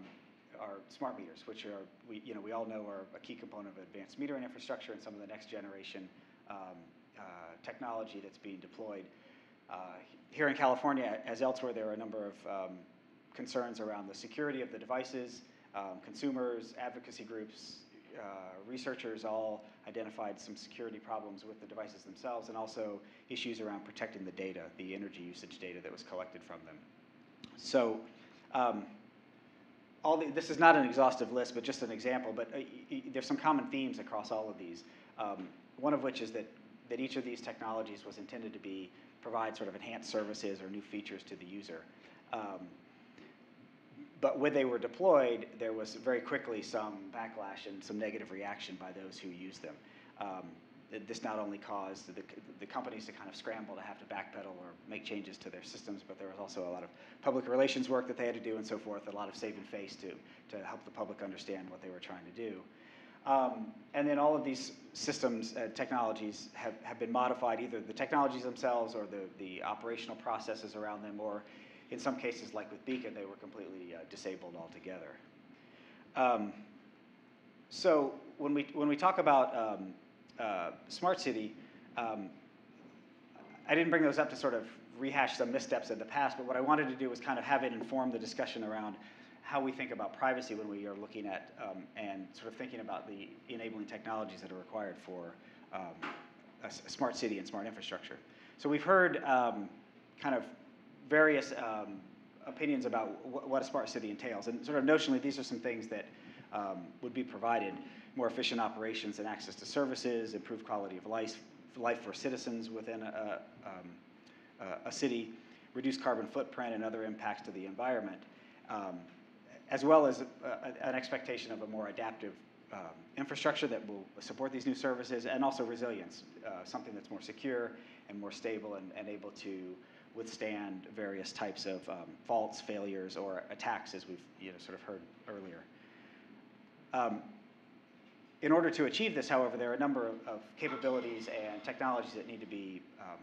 are smart meters, which are we you know we all know are a key component of advanced metering infrastructure and some of the next generation um, uh, technology that's being deployed. Uh, here in California, as elsewhere, there are a number of um, concerns around the security of the devices. Um, consumers, advocacy groups, uh, researchers all identified some security problems with the devices themselves, and also issues around protecting the data, the energy usage data that was collected from them. So um, all the, this is not an exhaustive list, but just an example, but uh, there's some common themes across all of these, um, one of which is that, that each of these technologies was intended to be provide sort of enhanced services or new features to the user. Um, But when they were deployed, there was very quickly some backlash and some negative reaction by those who used them. Um, this not only caused the, the companies to kind of scramble to have to backpedal or make changes to their systems, but there was also a lot of public relations work that they had to do and so forth, a lot of saving face to, to help the public understand what they were trying to do. Um, and then all of these systems and uh, technologies have, have been modified, either the technologies themselves or the, the operational processes around them, or in some cases, like with Beacon, they were completely uh, disabled altogether. Um, so when we, when we talk about um, uh, Smart City, um, I didn't bring those up to sort of rehash some missteps in the past, but what I wanted to do was kind of have it inform the discussion around how we think about privacy when we are looking at um, and sort of thinking about the enabling technologies that are required for um, a, a smart city and smart infrastructure. So we've heard um, kind of various um, opinions about wh what a smart city entails. And sort of notionally, these are some things that um, would be provided: more efficient operations and access to services, improved quality of life, life for citizens within a, um, a city, reduced carbon footprint and other impacts to the environment, um, as well as a, a, an expectation of a more adaptive um, infrastructure that will support these new services, and also resilience, uh, something that's more secure and more stable and, and able to withstand various types of um, faults, failures, or attacks, as we've you know, sort of heard earlier. Um, in order to achieve this, however, there are a number of, of capabilities and technologies that need to be um,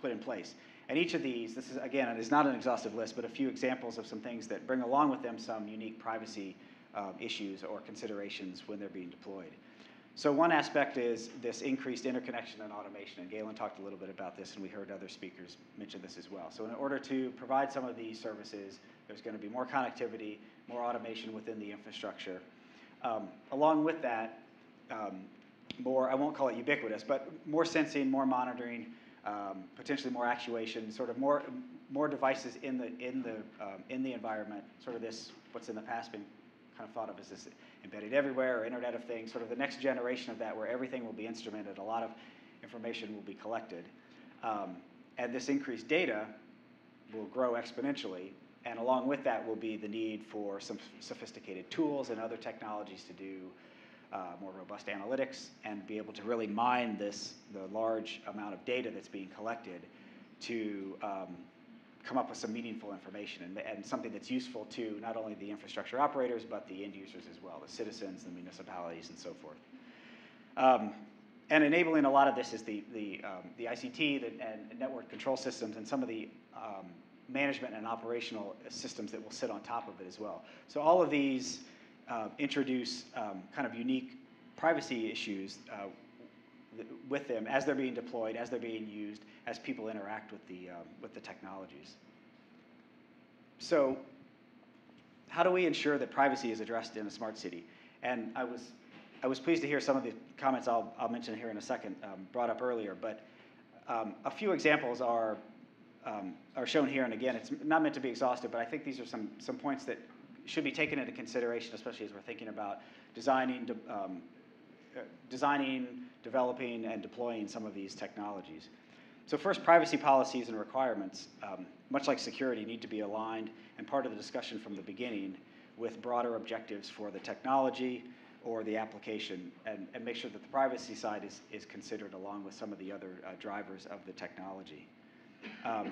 put in place. And each of these, this is, again, it is not an exhaustive list, but a few examples of some things that bring along with them some unique privacy um, issues or considerations when they're being deployed. So one aspect is this increased interconnection and automation, and Galen talked a little bit about this, and we heard other speakers mention this as well. So in order to provide some of these services, there's going to be more connectivity, more automation within the infrastructure. Um, along with that, um, more, I won't call it ubiquitous, but more sensing, more monitoring, um, potentially more actuation, sort of more, more devices in the, in, the, um, in the environment, sort of this, what's in the past been kind of thought of as this embedded everywhere or Internet of Things, sort of the next generation of that, where everything will be instrumented, a lot of information will be collected. Um, and this increased data will grow exponentially, and along with that will be the need for some sophisticated tools and other technologies to do uh, more robust analytics and be able to really mine this, the large amount of data that's being collected to um, come up with some meaningful information and, and something that's useful to not only the infrastructure operators, but the end users as well, the citizens, the municipalities, and so forth. Um, and enabling a lot of this is the, the, um, the I C T the, and network control systems and some of the um, management and operational systems that will sit on top of it as well. So all of these uh, introduce um, kind of unique privacy issues uh, with them as they're being deployed, as they're being used, as people interact with the, um, with the technologies. So how do we ensure that privacy is addressed in a smart city? And I was, I was pleased to hear some of the comments I'll, I'll mention here in a second um, brought up earlier, but um, a few examples are, um, are shown here. And again, it's not meant to be exhaustive, but I think these are some, some points that should be taken into consideration, especially as we're thinking about designing, um, designing, developing, and deploying some of these technologies. So first, privacy policies and requirements, um, much like security, need to be aligned and part of the discussion from the beginning with broader objectives for the technology or the application, and, and make sure that the privacy side is, is considered along with some of the other uh, drivers of the technology. Um,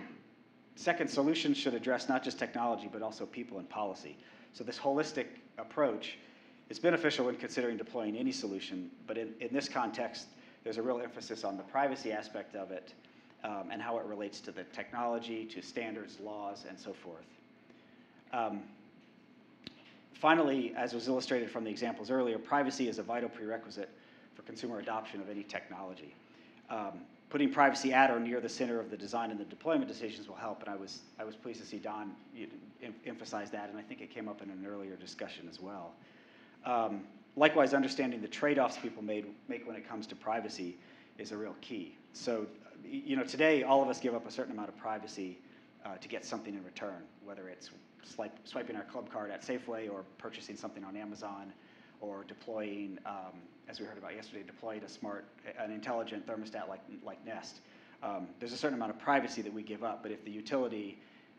second, solutions should address not just technology, but also people and policy. So this holistic approach is beneficial when considering deploying any solution, but in, in this context, there's a real emphasis on the privacy aspect of it um, and how it relates to the technology, to standards, laws, and so forth. Um, Finally, as was illustrated from the examples earlier, privacy is a vital prerequisite for consumer adoption of any technology. Um, putting privacy at or near the center of the design and the deployment decisions will help, and I was, I was pleased to see Don em emphasize that, and I think it came up in an earlier discussion as well. Um, likewise, understanding the trade-offs people made, make when it comes to privacy is a real key. So, you know, today all of us give up a certain amount of privacy uh, to get something in return, whether it's swipe, swiping our club card at Safeway or purchasing something on Amazon or deploying, um, as we heard about yesterday, deployed a smart, an intelligent thermostat like, like Nest. Um, there's a certain amount of privacy that we give up, but if the utility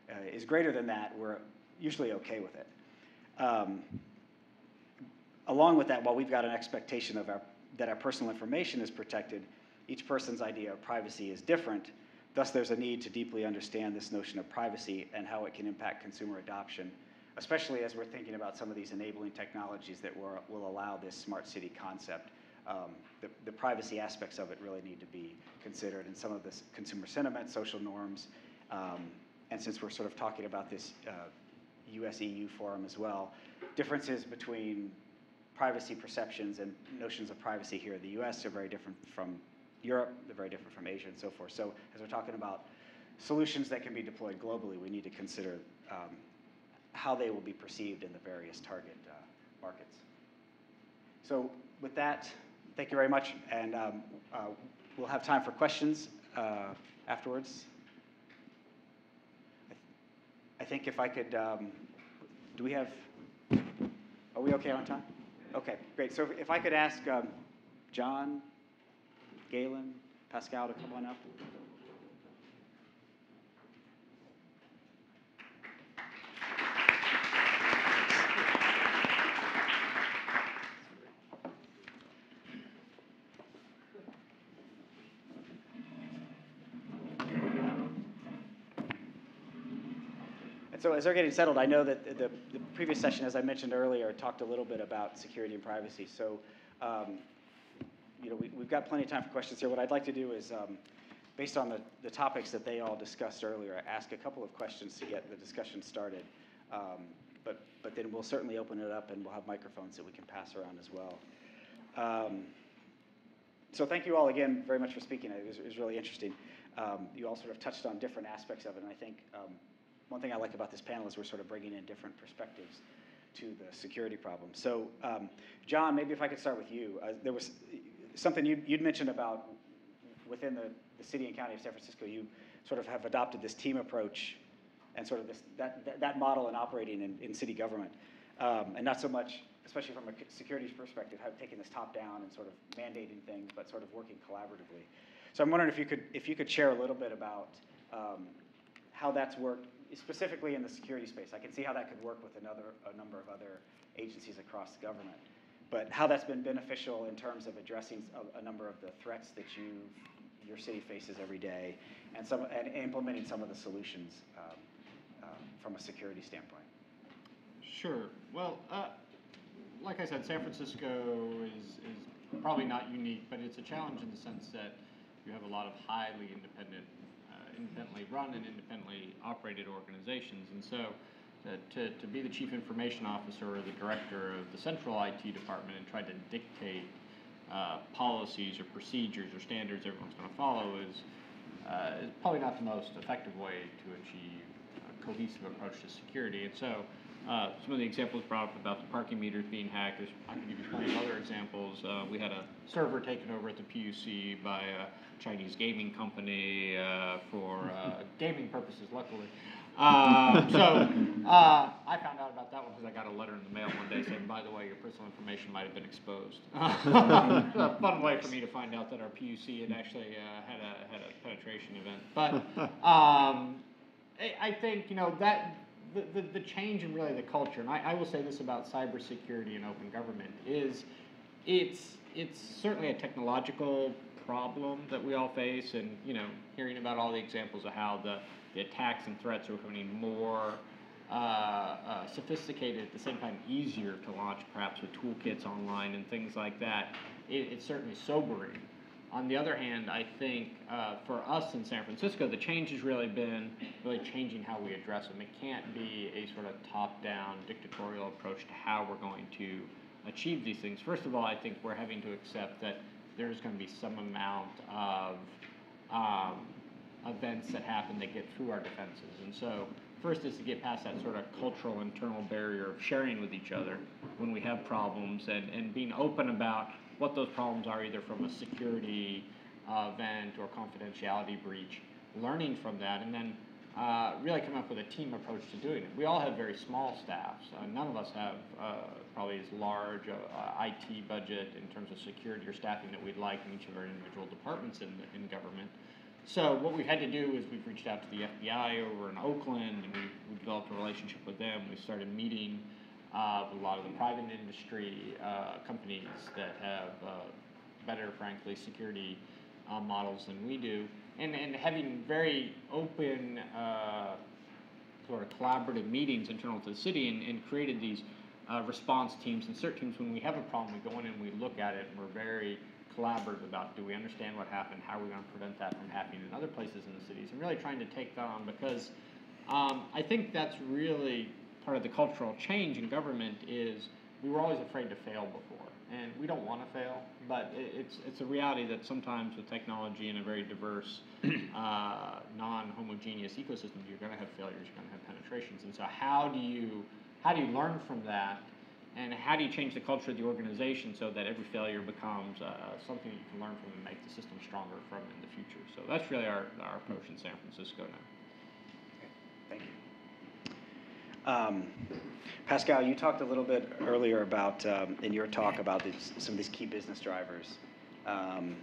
uh, is greater than that, we're usually okay with it. Um, along with that, while we've got an expectation of our, that our personal information is protected, each person's idea of privacy is different. Thus, there's a need to deeply understand this notion of privacy and how it can impact consumer adoption, especially as we're thinking about some of these enabling technologies that will, will allow this smart city concept. Um, the, the privacy aspects of it really need to be considered, and some of this consumer sentiment, social norms, um, and since we're sort of talking about this uh, U S E U forum as well, differences between privacy perceptions and notions of privacy here in the U S are very different from Europe, they're very different from Asia and so forth. So as we're talking about solutions that can be deployed globally, we need to consider um, how they will be perceived in the various target uh, markets. So with that, thank you very much, and um, uh, we'll have time for questions uh, afterwards. I, th I think if I could, um, do we have, are we okay on time? Okay, great. So if, if I could ask um, John, Galen, Pascal to come on up. So as they're getting settled, I know that the, the previous session, as I mentioned earlier, talked a little bit about security and privacy. So, um, you know, we, we've got plenty of time for questions here. What I'd like to do is, um, based on the, the topics that they all discussed earlier, ask a couple of questions to get the discussion started. Um, but, but then we'll certainly open it up, and we'll have microphones that we can pass around as well. Um, so thank you all again very much for speaking. It was, it was really interesting. Um, you all sort of touched on different aspects of it, and I think um, one thing I like about this panel is we're sort of bringing in different perspectives to the security problem. So, um, John, maybe if I could start with you. Uh, there was something you, you'd mentioned about within the, the city and county of San Francisco, you sort of have adopted this team approach and sort of this, that, that, that model in operating in, in city government. Um, and not so much, especially from a security perspective, have taken this top down and sort of mandating things, but sort of working collaboratively. So I'm wondering if you could, if you could share a little bit about um, how that's worked, specifically in the security space. I can see how that could work with another, a number of other agencies across the government, but how that's been beneficial in terms of addressing a, a number of the threats that you, your city faces every day, and, some, and implementing some of the solutions um, uh, from a security standpoint. Sure. Well, uh, like I said, San Francisco is, is probably not unique, but it's a challenge in the sense that you have a lot of highly independent independently run and independently operated organizations. And so uh, to, to be the chief information officer or the director of the central I T department and try to dictate uh, policies or procedures or standards everyone's going to follow is, uh, is probably not the most effective way to achieve a cohesive approach to security. And so uh, some of the examples brought up about the parking meters being hacked, there's, I can give you plenty of other examples. Uh, we had a server taken over at the P U C by a Chinese gaming company uh, for uh, gaming purposes, luckily. Uh, so uh, I found out about that one because I got a letter in the mail one day saying, by the way, your personal information might have been exposed. A fun way for me to find out that our P U C had actually uh, had, a, had a penetration event. But um, I, I think, you know, that the, the, the change in really the culture, and I, I will say this about cybersecurity and open government, is it's, it's certainly a technological problem that we all face, and you know, hearing about all the examples of how the, the attacks and threats are becoming more uh, uh, sophisticated, at the same time easier to launch perhaps with toolkits online and things like that, it, it's certainly sobering. on the other hand, I think uh, for us in San Francisco, the change has really been really changing how we address them. It can't be a sort of top-down dictatorial approach to how we're going to achieve these things. First of all, I think we're having to accept that there's going to be some amount of um, events that happen that get through our defenses. And so first is to get past that sort of cultural internal barrier of sharing with each other when we have problems, and, and being open about what those problems are, either from a security uh, event or confidentiality breach, learning from that, and then uh, really come up with a team approach to doing it. We all have very small staffs. Uh, none of us have uh, probably as large a, a I T budget in terms of security or staffing that we'd like in each of our individual departments in, the, in government. So what we've had to do is we've reached out to the F B I over in Oakland, and we've, we've developed a relationship with them. We've started meeting Uh, a lot of the private industry uh, companies that have uh, better, frankly, security uh, models than we do, and, and having very open uh, sort of collaborative meetings internal to the city, and, and created these uh, response teams and CERT teams. When we have a problem, we go in and we look at it, and we're very collaborative about, do we understand what happened, how are we going to prevent that from happening in other places in the cities, and really trying to take that on, because um, I think that's really part of the cultural change in government. Is we were always afraid to fail before, and we don't want to fail, but it's it's a reality that sometimes with technology in a very diverse, uh, non-homogeneous ecosystem, you're going to have failures, you're going to have penetrations, and so how do you how do you learn from that, and how do you change the culture of the organization so that every failure becomes uh, something that you can learn from and make the system stronger from in the future? So that's really our our approach in San Francisco now. Okay. Thank you. Um, Pascal, you talked a little bit earlier about, um, in your talk, about these, some of these key business drivers um,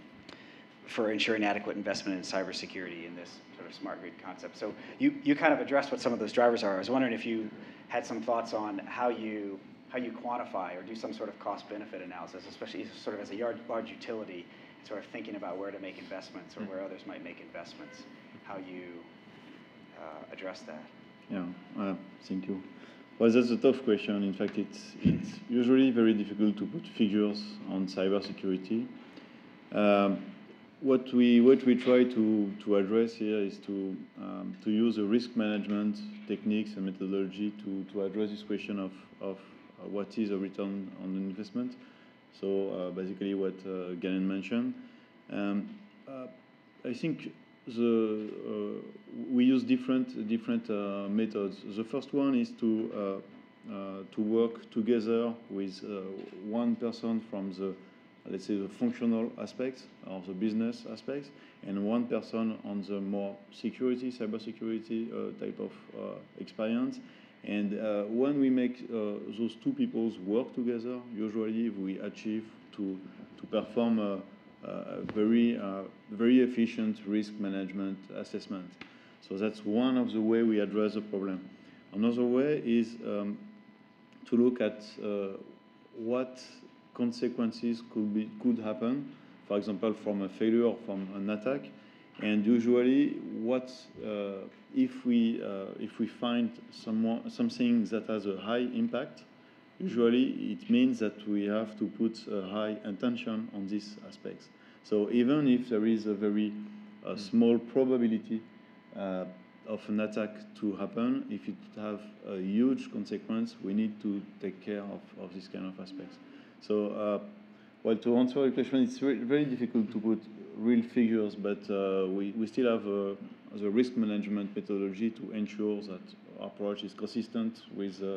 for ensuring adequate investment in cybersecurity in this sort of smart grid concept. So you, you kind of addressed what some of those drivers are. I was wondering if you had some thoughts on how you, how you quantify or do some sort of cost-benefit analysis, especially sort of as a yard, large utility, sort of thinking about where to make investments or where others might make investments, how you uh, address that. Yeah, uh, thank you. Well, that's a tough question. In fact, it's, it's usually very difficult to put figures on cybersecurity. Um, what we what we try to, to address here is to um, to use a risk management techniques and methodology to, to address this question of, of what is a return on investment. So uh, basically, what uh, Galen mentioned. Um, uh, I think. The, uh, we use different different uh, methods. The first one is to uh, uh, to work together with uh, one person from the, let's say, the functional aspects or the business aspects, and one person on the more security, cybersecurity uh, type of uh, experience. And uh, when we make uh, those two peoples work together, usually we achieve to to perform a, Uh, very, uh, very efficient risk management assessment. So that's one of the way we address the problem. Another way is um, to look at uh, what consequences could be could happen, for example, from a failure or from an attack. And usually, what uh, if we uh, if we find someone something that has a high impact. Usually, it means that we have to put a high attention on these aspects. So even if there is a very uh, small probability uh, of an attack to happen, if it have a huge consequence, we need to take care of, of this kind of aspects. So, uh, well, to answer your question, it's very difficult to put real figures, but uh, we, we still have uh, the risk management methodology to ensure that our approach is consistent with uh,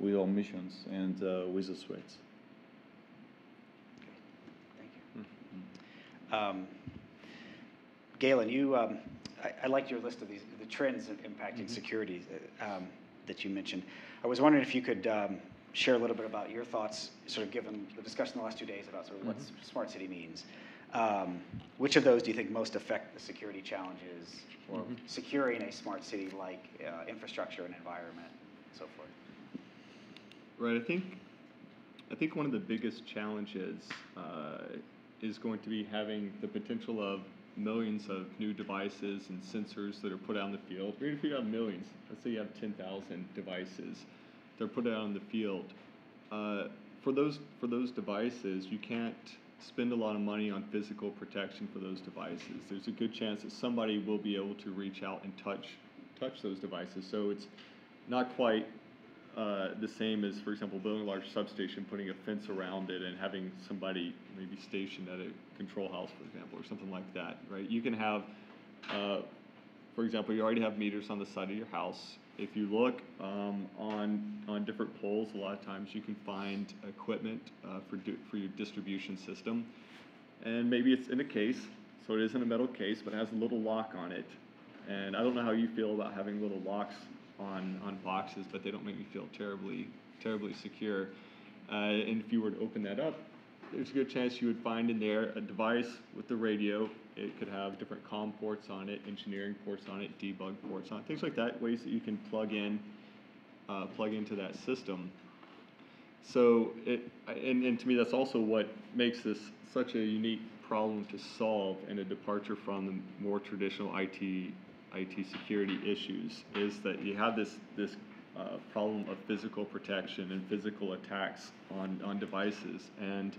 with our missions and uh, with the threats. Thank you. Mm-hmm. um, Galen, you, um, I, I liked your list of these, the trends impacting mm-hmm. security uh, um, that you mentioned. I was wondering if you could um, share a little bit about your thoughts, sort of given the discussion the last two days about sort of mm-hmm. what smart city means. Um, which of those do you think most affect the security challenges or mm-hmm. securing a smart city-like uh, infrastructure and environment and so forth? Right, I think, I think one of the biggest challenges uh, is going to be having the potential of millions of new devices and sensors that are put out in the field. Or if you have millions, let's say you have ten thousand devices that are put out in the field. Uh, for those for those devices, you can't spend a lot of money on physical protection for those devices. There's a good chance that somebody will be able to reach out and touch touch those devices. So it's not quite uh, the same as, for example, building a large substation, putting a fence around it, and having somebody maybe stationed at a control house, for example, or something like that, right? You can have, uh, for example, you already have meters on the side of your house. If you look um, on on different poles, a lot of times you can find equipment uh, for do, for your distribution system, and maybe it's in a case, so it isn't a metal case, but it has a little lock on it. And I don't know how you feel about having little locks on on boxes, but they don't make me feel terribly terribly secure. Uh, and if you were to open that up, there's a good chance you would find in there a device with the radio. It could have different comm ports on it, engineering ports on it, debug ports on it, things like that, ways that you can plug in, uh, plug into that system. So, it, and, and to me, that's also what makes this such a unique problem to solve, and a departure from the more traditional I T, I T security issues, is that you have this, this uh, problem of physical protection and physical attacks on, on devices. And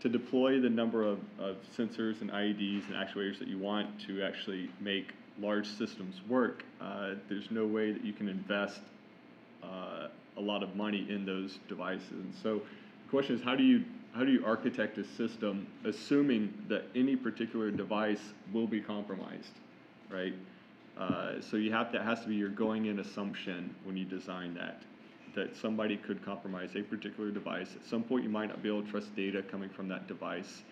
to deploy the number of, of sensors and I E Ds and actuators that you want to actually make large systems work, uh, there's no way that you can invest uh, a lot of money in those devices. And so the question is, how do you how do you architect a system assuming that any particular device will be compromised, right? Uh, so you have to, that has to be your going-in assumption when you design that. That somebody could compromise a particular device. At some point, you might not be able to trust data coming from that device,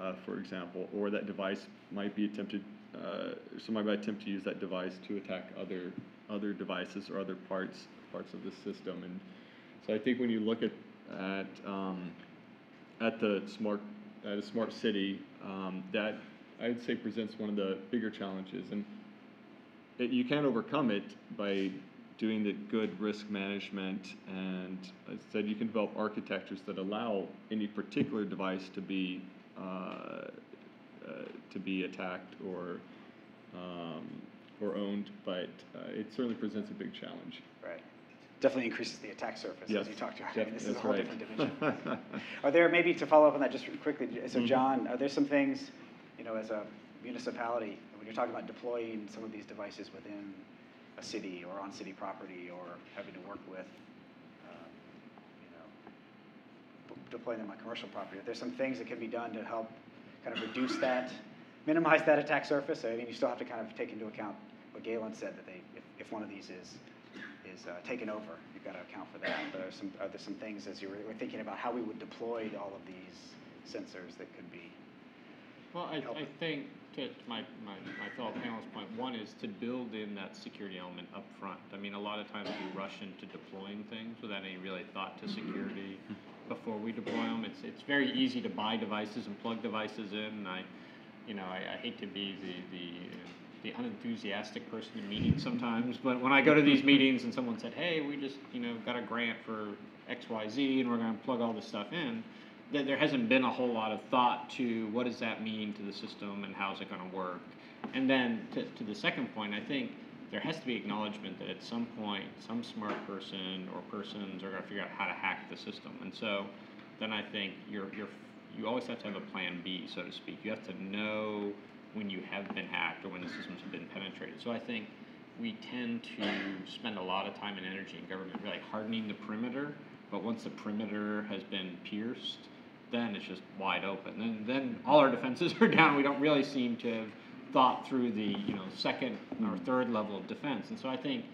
uh, for example, or that device might be attempted, uh, somebody might attempt to use that device to attack other other devices or other parts parts of the system. And so I think when you look at at um, at the smart at a smart city, um, that I'd say presents one of the bigger challenges, and it, you can overcome it by doing the good risk management, and as I said, you can develop architectures that allow any particular device to be uh, uh, to be attacked or um, or owned, but uh, it certainly presents a big challenge. Right, definitely increases the attack surface, yes, as you talked to. Yep, I mean, this is a whole right. different dimension. Are there, maybe to follow up on that just quickly? So, John, are there some things, you know, as a municipality, when you're talking about deploying some of these devices within a city or on city property, or having to work with, um, you know, deploying them on commercial property, there's some things that can be done to help kind of reduce that, minimize that attack surface? I mean, you still have to kind of take into account what Galen said, that they, if, if one of these is is uh, taken over, you've got to account for that. But are, some, are there some things, as you were thinking about how we would deploy all of these sensors, that could be? Well, I, I think, to my, my, my fellow panelists' point, one is to build in that security element up front. I mean, a lot of times we rush into deploying things without any really thought to security before we deploy them. It's, it's very easy to buy devices and plug devices in. And I, you know, I, I hate to be the, the, the unenthusiastic person in meetings sometimes, but when I go to these meetings and someone said, hey, we just, you know, got a grant for X Y Z and we're going to plug all this stuff in, that there hasn't been a whole lot of thought to what does that mean to the system and how's it going to work. And then to, to the second point, I think there has to be acknowledgement that at some point some smart person or persons are going to figure out how to hack the system. And so then I think you're, you're, you always have to have a plan B, so to speak. You have to know when you have been hacked or when the systems have been penetrated. So I think we tend to spend a lot of time and energy in government really hardening the perimeter, but once the perimeter has been pierced, then it's just wide open. Then, then all our defenses are down. We don't really seem to have thought through the, you know, second or third level of defense. And so I think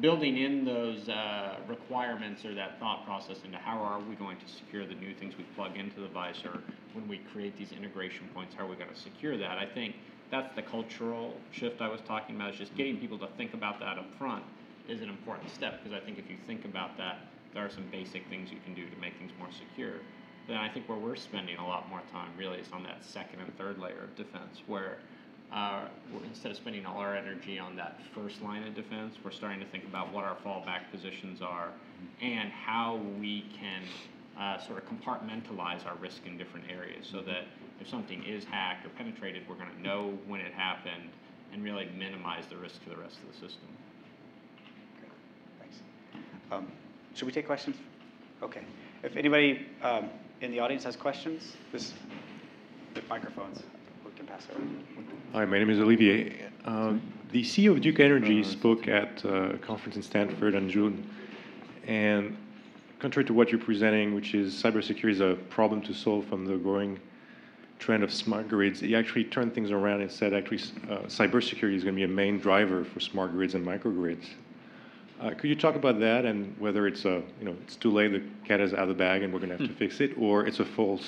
building in those uh, requirements or that thought process into how are we going to secure the new things we plug into the device, or when we create these integration points, how are we going to secure that? I think that's the cultural shift I was talking about, is just getting people to think about that up front is an important step, because I think if you think about that, there are some basic things you can do to make things more secure. Then I think where we're spending a lot more time really is on that second and third layer of defense, where uh, instead of spending all our energy on that first line of defense, we're starting to think about what our fallback positions are and how we can uh, sort of compartmentalize our risk in different areas, so that if something is hacked or penetrated, we're going to know when it happened and really minimize the risk to the rest of the system. Great. Thanks. Um, should we take questions? Okay. If anybody um, in the audience has questions, this microphones. We can pass over. Hi, my name is Olivier. Uh, the C E O of Duke Energy spoke at a conference in Stanford in June. And contrary to what you're presenting, which is cybersecurity is a problem to solve from the growing trend of smart grids, he actually turned things around and said actually uh, cybersecurity is going to be a main driver for smart grids and microgrids. Uh, could you talk about that and whether it's a, you know, it's too late, the cat is out of the bag and we're going to have mm. to fix it, or it's a false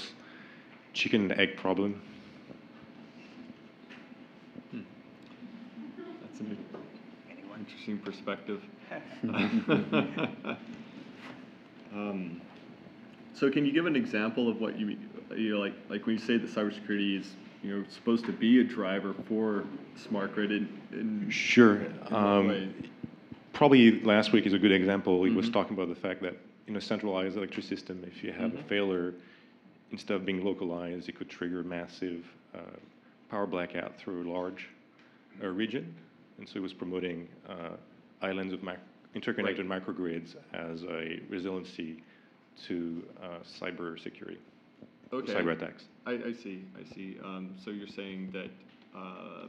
chicken and egg problem? Hmm. That's an interesting perspective. um, so can you give an example of what you mean? You know, like like when you say that cybersecurity is, you know, supposed to be a driver for smart grid. In, in, sure. In um, probably last week is a good example. Mm-hmm. He was talking about the fact that in a centralized electric system, if you have mm-hmm. a failure, instead of being localized, it could trigger massive uh, power blackout through a large uh, region. And so he was promoting uh, islands of mac interconnected right. microgrids as a resiliency to uh, cybersecurity. Okay. Cyber attacks. I, I see. I see. Um, so you're saying that, uh,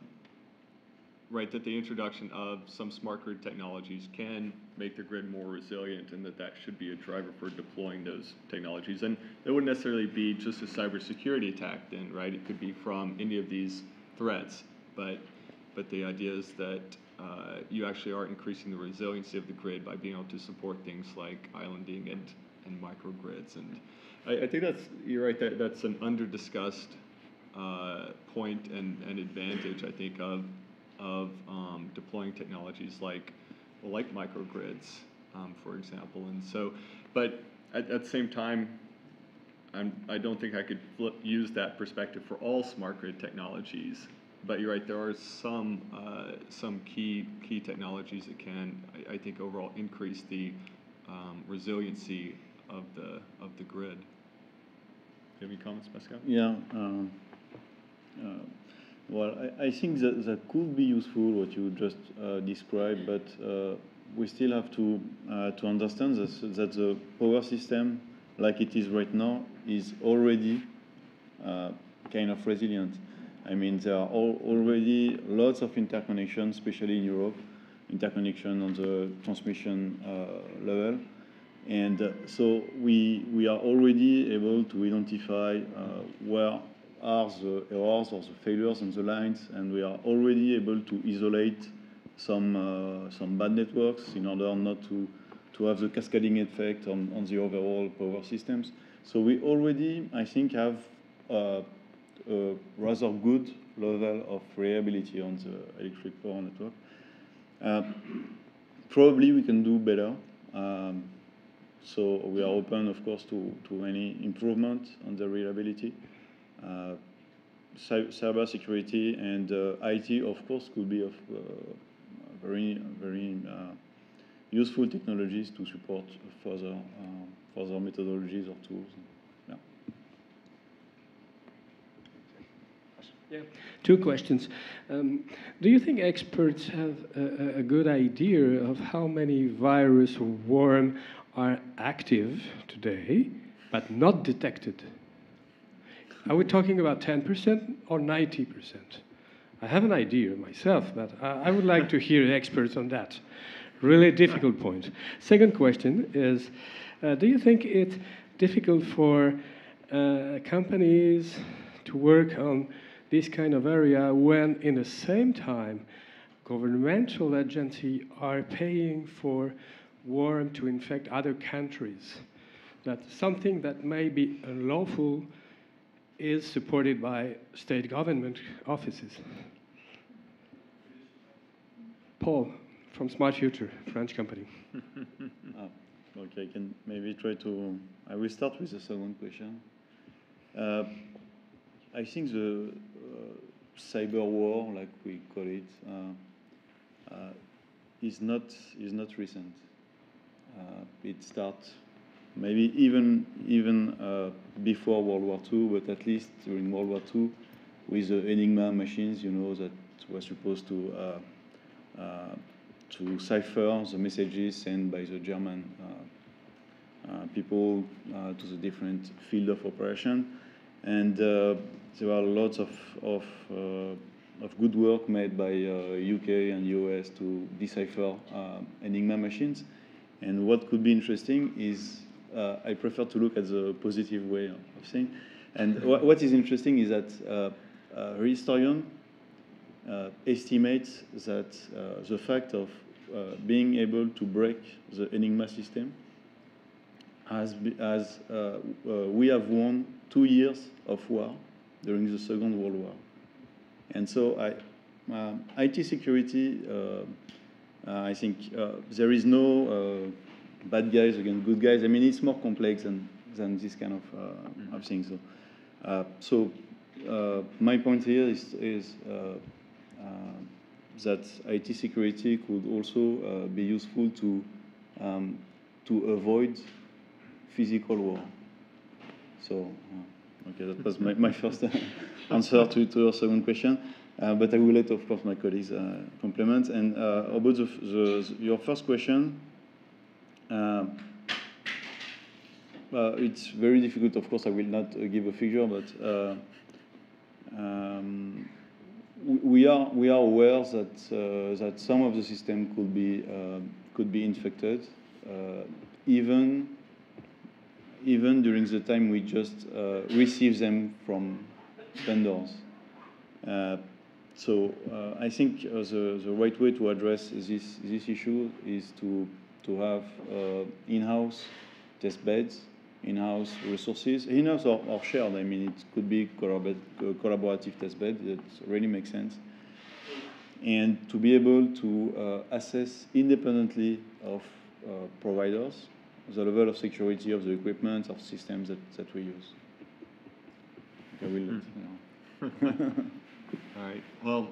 right, that the introduction of some smart grid technologies can make the grid more resilient, and that that should be a driver for deploying those technologies. And it wouldn't necessarily be just a cybersecurity attack, then, right? It could be from any of these threats. But, but the idea is that uh, you actually are increasing the resiliency of the grid by being able to support things like islanding and and microgrids. And I, I think that's, you're right, that that's an under-discussed uh, point and, and advantage, I think, of, of um, deploying technologies like, well, like microgrids, um, for example. And so, but at, at the same time, I'm, I don't think I could flip, use that perspective for all smart grid technologies. But you're right, there are some, uh, some key, key technologies that can, I, I think, overall increase the um, resiliency of the of the grid. Do you have any comments, Pascal? Yeah. Um, uh, well, I, I think that that could be useful what you just uh, described, but uh, we still have to uh, to understand that that the power system, like it is right now, is already uh, kind of resilient. I mean, there are all, already lots of interconnections, especially in Europe, interconnection on the transmission uh, level. And uh, so we we are already able to identify uh, where are the errors or the failures on the lines, and we are already able to isolate some uh, some bad networks in order not to to have the cascading effect on, on the overall power systems. So we already, I think, have uh, a rather good level of reliability on the electric power network. Uh, probably we can do better. Um, So we are open, of course, to, to any improvement on the reliability. Uh, cyber security and uh, I T, of course, could be of uh, very, very uh, useful technologies to support further, uh, further methodologies or tools. Yeah. Yeah. Two questions. Um, do you think experts have a, a good idea of how many virus or worm are active today, but not detected? Are we talking about ten percent or ninety percent? I have an idea myself, but I would like to hear experts on that. Really difficult point. Second question is, uh, do you think it's difficult for uh, companies to work on this kind of area when, in the same time, governmental agencies are paying for worm to infect other countries? That something that may be unlawful is supported by state government offices. Paul from Smart Future, French company. Oh, okay, I can maybe try to. I will start with the second question. Uh, I think the uh, cyber war, like we call it, uh, uh, is not is not recent. Uh, it starts maybe even even uh, before World War Two, but at least during World War Two, with the Enigma machines, you know, that were supposed to uh, uh, to cipher the messages sent by the German uh, uh, people uh, to the different field of operation, and uh, there are lots of of, uh, of good work made by uh, U K and U S to decipher uh, Enigma machines. And what could be interesting is uh, I prefer to look at the positive way of things. And wh what is interesting is that uh, uh, historian uh, estimates that uh, the fact of uh, being able to break the Enigma system as, as uh, uh, we have won two years of war during the Second World War. And so I, uh, I T security, uh, uh, I think uh, there is no uh, bad guys against good guys. I mean, it's more complex than, than this kind of, uh, mm-hmm. of thing. So, uh, so uh, my point here is, is uh, uh, that I T security could also uh, be useful to, um, to avoid physical war. So, uh, okay, that was my, my first answer to, to your second question. Uh, but I will let, of course, my colleagues uh, complement. And uh, about the, the, your first question, uh, uh, it's very difficult. Of course, I will not uh, give a figure, but uh, um, we are we are aware that uh, that some of the system could be uh, could be infected, uh, even. even during the time we just uh, receive them from vendors. Uh, so uh, I think uh, the, the right way to address this, this issue is to, to have uh, in-house test beds, in-house resources, in-house or, or shared. I mean, it could be collabor collaborative test bed. That really makes sense. And to be able to uh, assess independently of uh, providers the level of security of the equipment, of systems that, that we use. Okay, we'll let you know. All right. Well,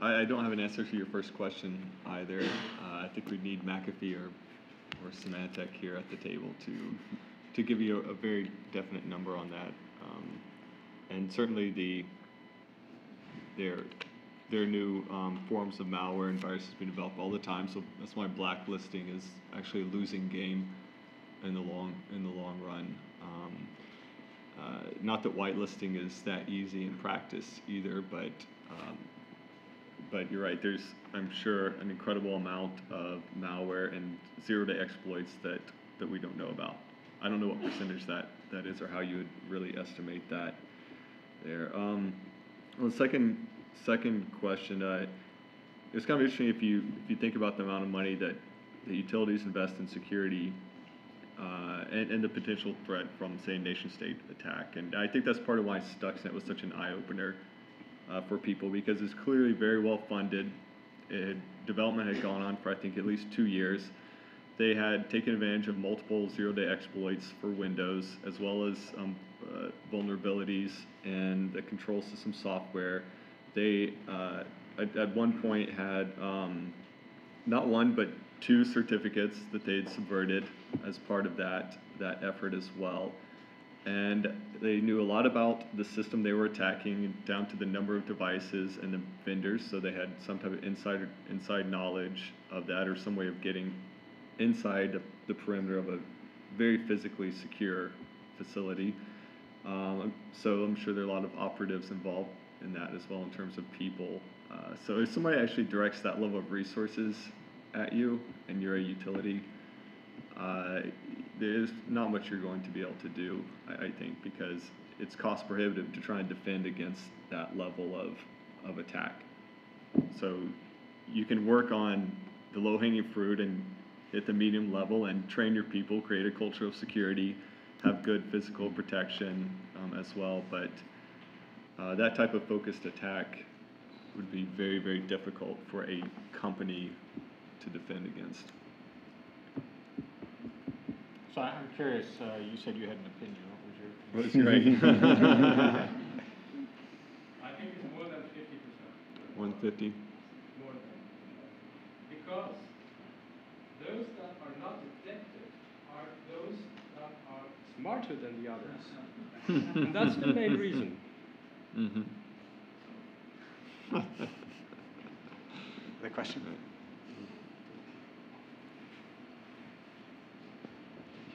I, I don't have an answer to your first question either. Uh, I think we need McAfee or, or Symantec here at the table to, to give you a, a very definite number on that. Um, and certainly the their, their new um, forms of malware and viruses being developed all the time, so that's why blacklisting is actually a losing game in the long in the long run. Um, uh, not that whitelisting is that easy in practice either, but um, but you're right. There's, I'm sure, an incredible amount of malware and zero-day exploits that that we don't know about. I don't know what percentage that that is or how you would really estimate that. There. Um, well, the second. Second question, uh, it's kind of interesting if you if you think about the amount of money that the utilities invest in security uh, and, and the potential threat from, say, nation-state attack. And I think that's part of why Stuxnet was such an eye-opener uh, for people, because it's clearly very well-funded. It, development had gone on for, I think, at least two years. They had taken advantage of multiple zero-day exploits for Windows, as well as um, uh, vulnerabilities in the control system software. They, uh, at, at one point, had um, not one, but two certificates that they had subverted as part of that, that effort as well. And they knew a lot about the system they were attacking, down to the number of devices and the vendors, so they had some type of insider, inside knowledge of that, or some way of getting inside the, the perimeter of a very physically secure facility. Um, so I'm sure there are a lot of operatives involved in that as well in terms of people. Uh, so if somebody actually directs that level of resources at you and you're a utility, uh, there's not much you're going to be able to do, I, I think, because it's cost prohibitive to try and defend against that level of, of attack. So you can work on the low-hanging fruit and hit the medium level and train your people, create a culture of security, have good physical protection um, as well, but Uh, that type of focused attack would be very, very difficult for a company to defend against. So I'm curious, uh, you said you had an opinion. What was your opinion? What was your right? I think it's more than fifty percent. one fifty? More than fifty percent. Because those that are not detected are those that are smarter than the others. And that's the main reason. Mm-hmm. The question? Thank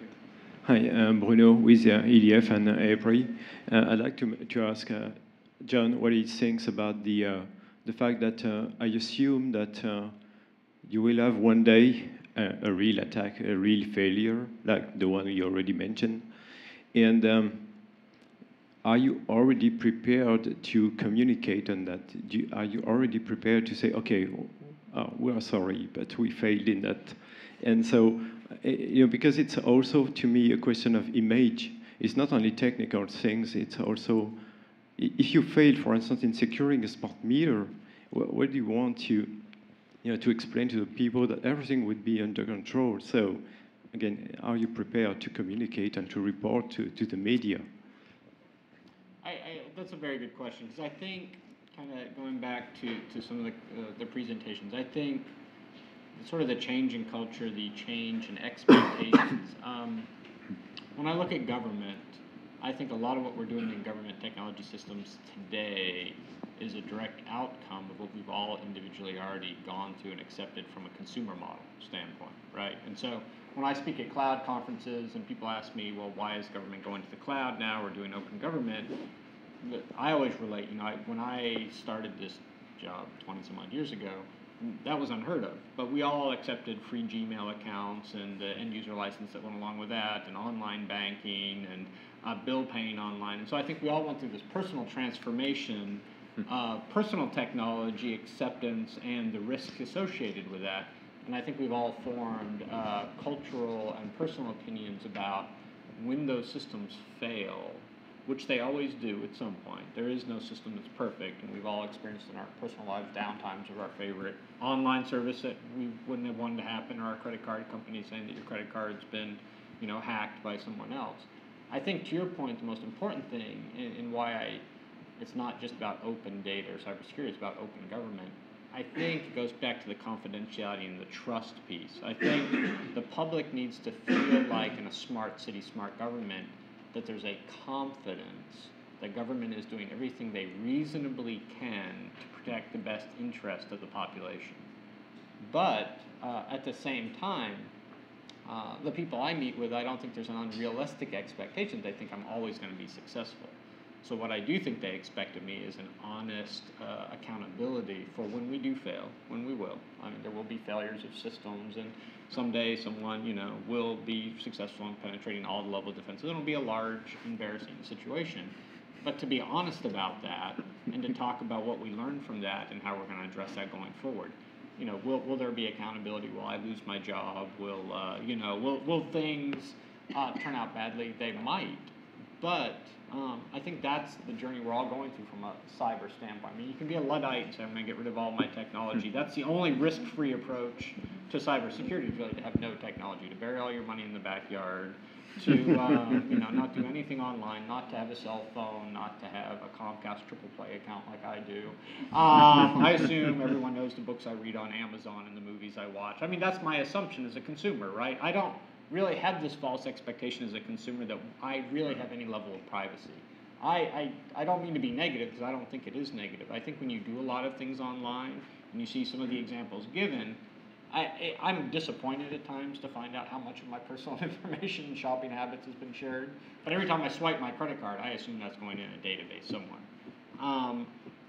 you. Hi, I'm Bruno with uh, E D F and uh, EPRI. Uh, I'd like to, to ask uh, John what he thinks about the, uh, the fact that uh, I assume that uh, you will have one day a, a real attack, a real failure, like the one you already mentioned. And um, are you already prepared to communicate on that? Do you, are you already prepared to say, okay, oh, we are sorry, but we failed in that? And so, you know, because it's also, to me, a question of image. It's not only technical things, it's also, if you fail, for instance, in securing a smart meter, what do you want to, you know, to explain to the people that everything would be under control? So, again, are you prepared to communicate and to report to, to the media? I, I, that's a very good question, because I think, kind of going back to, to some of the, uh, the presentations, I think sort of the change in culture, the change in expectations. Um, when I look at government, I think a lot of what we're doing in government technology systems today is a direct outcome of what we've all individually already gone through and accepted from a consumer model standpoint, right? And so when I speak at cloud conferences and people ask me, well, why is government going to the cloud now? We're doing open government. I always relate, you know, I, when I started this job twenty some odd years ago, that was unheard of, but we all accepted free Gmail accounts and the end-user license that went along with that and online banking and uh, bill paying online. And so I think we all went through this personal transformation, uh, personal technology acceptance and the risks associated with that. And I think we've all formed uh, cultural and personal opinions about when those systems fail, which they always do at some point. There is no system that's perfect, and we've all experienced in our personal lives downtimes of our favorite online service that we wouldn't have wanted to happen, or our credit card company saying that your credit card's been, you know, hacked by someone else. I think to your point, the most important thing, and, and why I, it's not just about open data or cybersecurity, it's about open government. I think it goes back to the confidentiality and the trust piece. I think the public needs to feel like in a smart city, smart government, that there's a confidence that government is doing everything they reasonably can to protect the best interest of the population. But uh, at the same time, uh, the people I meet with, I don't think there's an unrealistic expectation. They think I'm always going to be successful. So what I do think they expect of me is an honest uh, accountability for when we do fail, when we will. I mean, there will be failures of systems, and someday someone, you know, will be successful in penetrating all the level of defenses. It'll be a large, embarrassing situation. But to be honest about that and to talk about what we learned from that and how we're going to address that going forward. You know, will, will there be accountability? Will I lose my job? Will, uh, you know, will, will things uh, turn out badly? They might. But um, I think that's the journey we're all going through from a cyber standpoint. I mean, you can be a Luddite and say, I'm going to get rid of all my technology. That's the only risk-free approach to cybersecurity, is really to have no technology, to bury all your money in the backyard, to um, you know, not do anything online, not to have a cell phone, not to have a Comcast triple play account like I do. Um, I assume everyone knows the books I read on Amazon and the movies I watch. I mean, that's my assumption as a consumer, right? I don't really have this false expectation as a consumer that I really have any level of privacy. I, I, I don't mean to be negative, because I don't think it is negative. I think when you do a lot of things online, and you see some of the examples given, I, I, I'm disappointed at times to find out how much of my personal information and shopping habits has been shared. But every time I swipe my credit card, I assume that's going in a database somewhere. Um,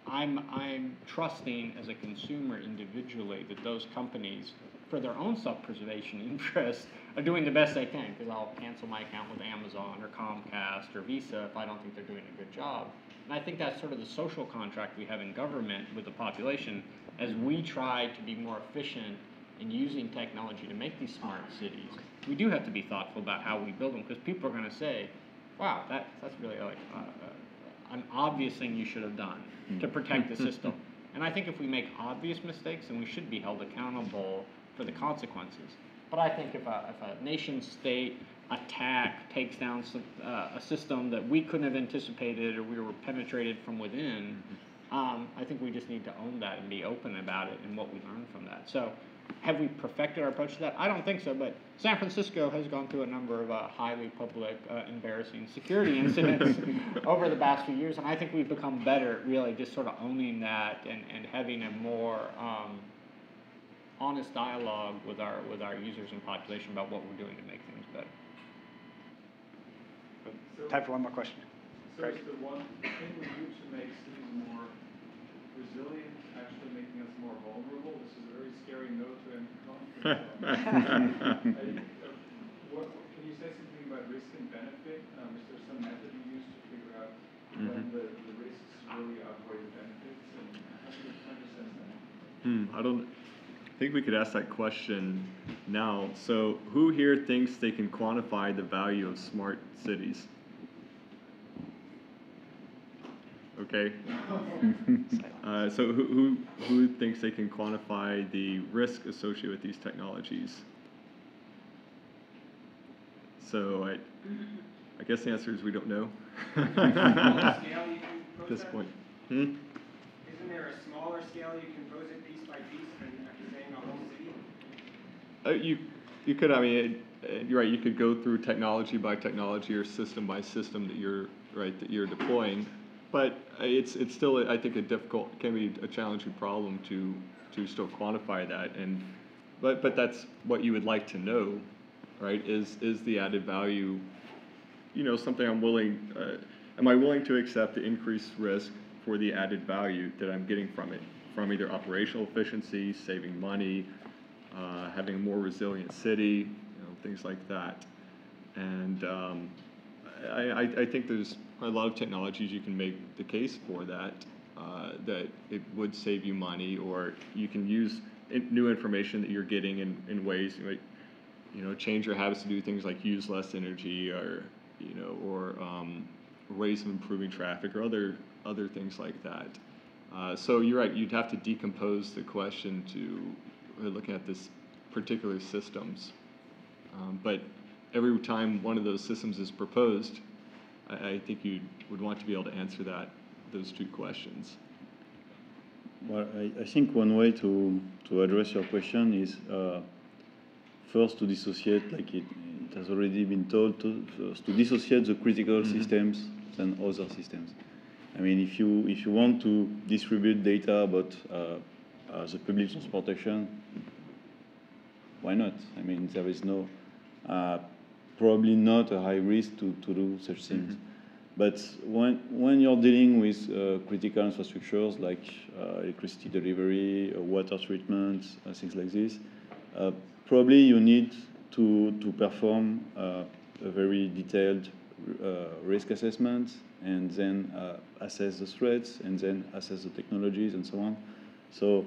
I'm, I'm trusting as a consumer individually that those companies, for their own self-preservation interests, are doing the best they can, because I'll cancel my account with Amazon or Comcast or Visa if I don't think they're doing a good job. And I think that's sort of the social contract we have in government with the population as we try to be more efficient in using technology to make these smart cities. We do have to be thoughtful about how we build them, because people are going to say, wow, that, that's really like uh, an obvious thing you should have done to protect the system. And I think if we make obvious mistakes, then we should be held accountable for the consequences. But I think if a, if a nation-state attack takes down some, uh, a system that we couldn't have anticipated or we were penetrated from within, um, I think we just need to own that and be open about it and what we learned from that. So have we perfected our approach to that? I don't think so, but San Francisco has gone through a number of uh, highly public, uh, embarrassing security incidents over the past few years, and I think we've become better at really just sort of owning that and, and having a more um, honest dialogue with our with our users and population about what we're doing to make things better. So, time for one more question. So Craig. Is the one thing we do to make cities more resilient actually making us more vulnerable? This is a very scary note to end the what can you say something about risk and benefit? Um, is there some method you use to figure out mm-hmm. when the, the risks really outweigh the benefits? And how do you understand that? Mm, I don't. I think we could ask that question now. So who here thinks they can quantify the value of smart cities? Okay. uh, so who, who, who thinks they can quantify the risk associated with these technologies? So I, I guess the answer is we don't know. At this point. Hmm? Isn't there a smaller scale you can pose it piece by piece than saying a whole city? Uh, you, you could, I mean, it, you're right, you could go through technology by technology or system by system that you're, right, that you're deploying. But it's, it's still, I think, a difficult, can be a challenging problem to, to still quantify that. And, but, but that's what you would like to know, right, is, is the added value, you know, something I'm willing, uh, am I willing to accept the increased risk for the added value that I'm getting from it, from either operational efficiency, saving money, uh, having a more resilient city, you know, things like that. And um, I, I, I think there's a lot of technologies you can make the case for that, uh, that it would save you money, or you can use in new information that you're getting in, in ways, you know, change your habits to do things like use less energy, or, you know, or um, ways of improving traffic, or other other things like that. Uh, so you're right, you'd have to decompose the question to uh, looking at this particular systems. Um, but every time one of those systems is proposed, I, I think you would want to be able to answer that, those two questions. Well, I, I think one way to, to address your question is uh, first to dissociate, like it, it has already been told, to, to dissociate the critical mm-hmm. systems and other systems. I mean, if you if you want to distribute data about uh, uh, the public transportation, why not? I mean, there is no uh, probably not a high risk to, to do such things. Mm-hmm. But when when you're dealing with uh, critical infrastructures like uh, electricity delivery, uh, water treatment, uh, things like this, uh, probably you need to to perform uh, a very detailed Uh, risk assessment, and then uh, assess the threats, and then assess the technologies, and so on. So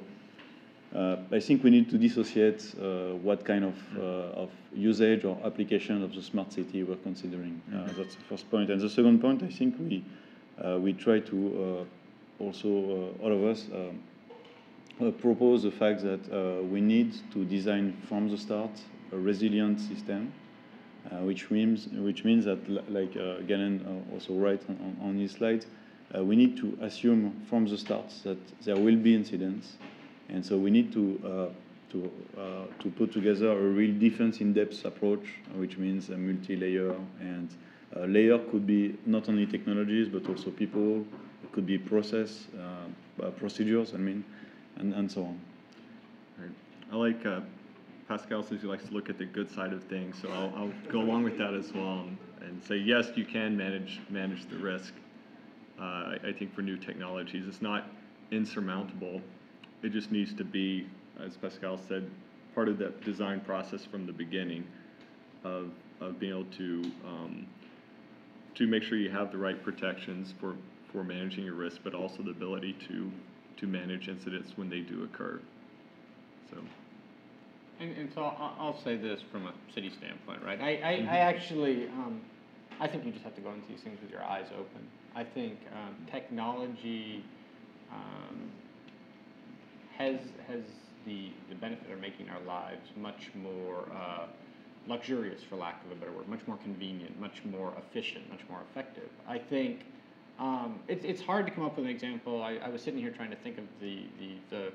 uh, I think we need to dissociate uh, what kind of, uh, of usage or application of the smart city we're considering. Uh, that's the first point. And the second point, I think we, uh, we try to uh, also, uh, all of us, um, uh, propose the fact that uh, we need to design from the start a resilient system. Uh, which means which means that, like uh, Galen uh, also writes on, on his slide, uh, we need to assume from the start that there will be incidents, and so we need to uh, to uh, to put together a real defense in depth approach, which means a multi-layer, and a layer could be not only technologies but also people, it could be process, uh, uh, procedures, I mean, and and so on. Right. I like. Uh Pascal says he likes to look at the good side of things, so I'll, I'll go along with that as well, and, and say yes, you can manage manage the risk. Uh, I, I think for new technologies, it's not insurmountable. It just needs to be, as Pascal said, part of that design process from the beginning, of of being able to um, to make sure you have the right protections for for managing your risk, but also the ability to to manage incidents when they do occur. So. And, and so I'll, I'll say this from a city standpoint, right? I, I, mm-hmm. I actually, um, I think you just have to go into these things with your eyes open. I think um, technology um, has has the, the benefit of making our lives much more uh, luxurious, for lack of a better word, much more convenient, much more efficient, much more effective. I think um, it, it's hard to come up with an example. I, I was sitting here trying to think of the, the, the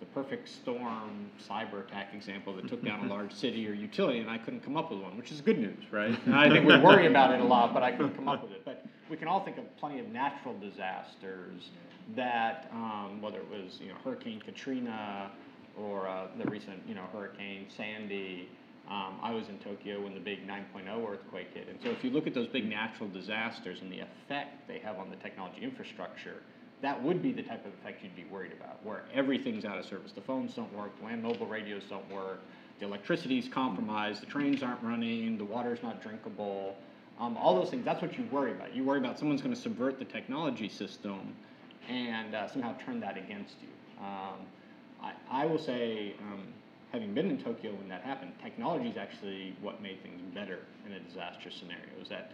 the perfect storm cyber attack example that took down a large city or utility, and I couldn't come up with one, which is good news, right? And I think we worry about it a lot, but I couldn't come up with it. But we can all think of plenty of natural disasters that, um, whether it was you know Hurricane Katrina or uh, the recent you know Hurricane Sandy, Um, I was in Tokyo when the big nine point oh earthquake hit. And so if you look at those big natural disasters and the effect they have on the technology infrastructure, that would be the type of effect you'd be worried about, where everything's out of service. The phones don't work, land mobile radios don't work, the electricity's compromised, the trains aren't running, the water's not drinkable. Um, all those things, that's what you worry about. You worry about someone's going to subvert the technology system and uh, somehow turn that against you. Um, I, I will say, um, having been in Tokyo when that happened, technology is actually what made things better in a disaster scenario. Is that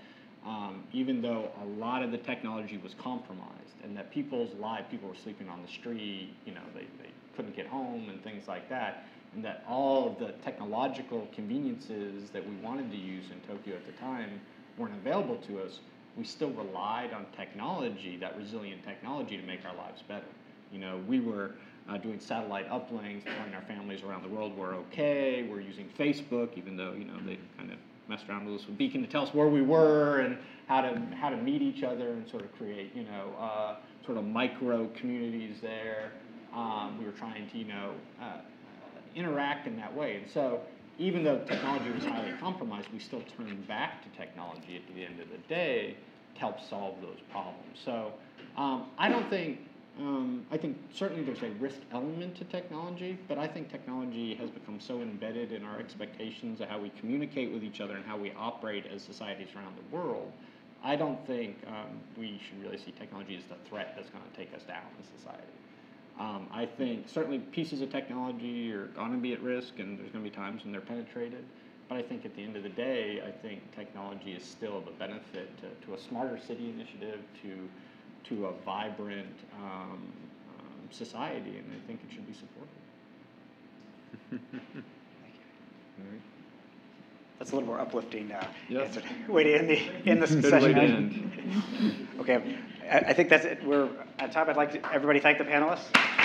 um, even though a lot of the technology was compromised and that people's lives, people were sleeping on the street, you know, they, they couldn't get home and things like that, and that all of the technological conveniences that we wanted to use in Tokyo at the time weren't available to us, we still relied on technology, that resilient technology, to make our lives better. You know, we were uh, doing satellite uplinks, telling our families around the world we're okay, we're using Facebook, even though, you know, they kind of messed around with us with Beacon to tell us where we were and how to, how to meet each other and sort of create, you know, uh, sort of micro communities there. Um, we were trying to, you know, uh, interact in that way. And so, even though technology was highly compromised, we still turn back to technology at the end of the day to help solve those problems. So um, I don't think, um, I think certainly there's a risk element to technology, but I think technology has become so embedded in our expectations of how we communicate with each other and how we operate as societies around the world. I don't think um, we should really see technology as the threat that's going to take us down as society. Um, I think certainly pieces of technology are going to be at risk, and there's going to be times when they're penetrated. But I think at the end of the day, I think technology is still of a benefit to, to a smarter city initiative, to to a vibrant um, um, society, and I think it should be supported. All right. That's a little more uplifting uh, yep. answer. Way to end the in this session. Okay, I, I think that's it. We're at top. I'd like to, everybody, thank the panelists.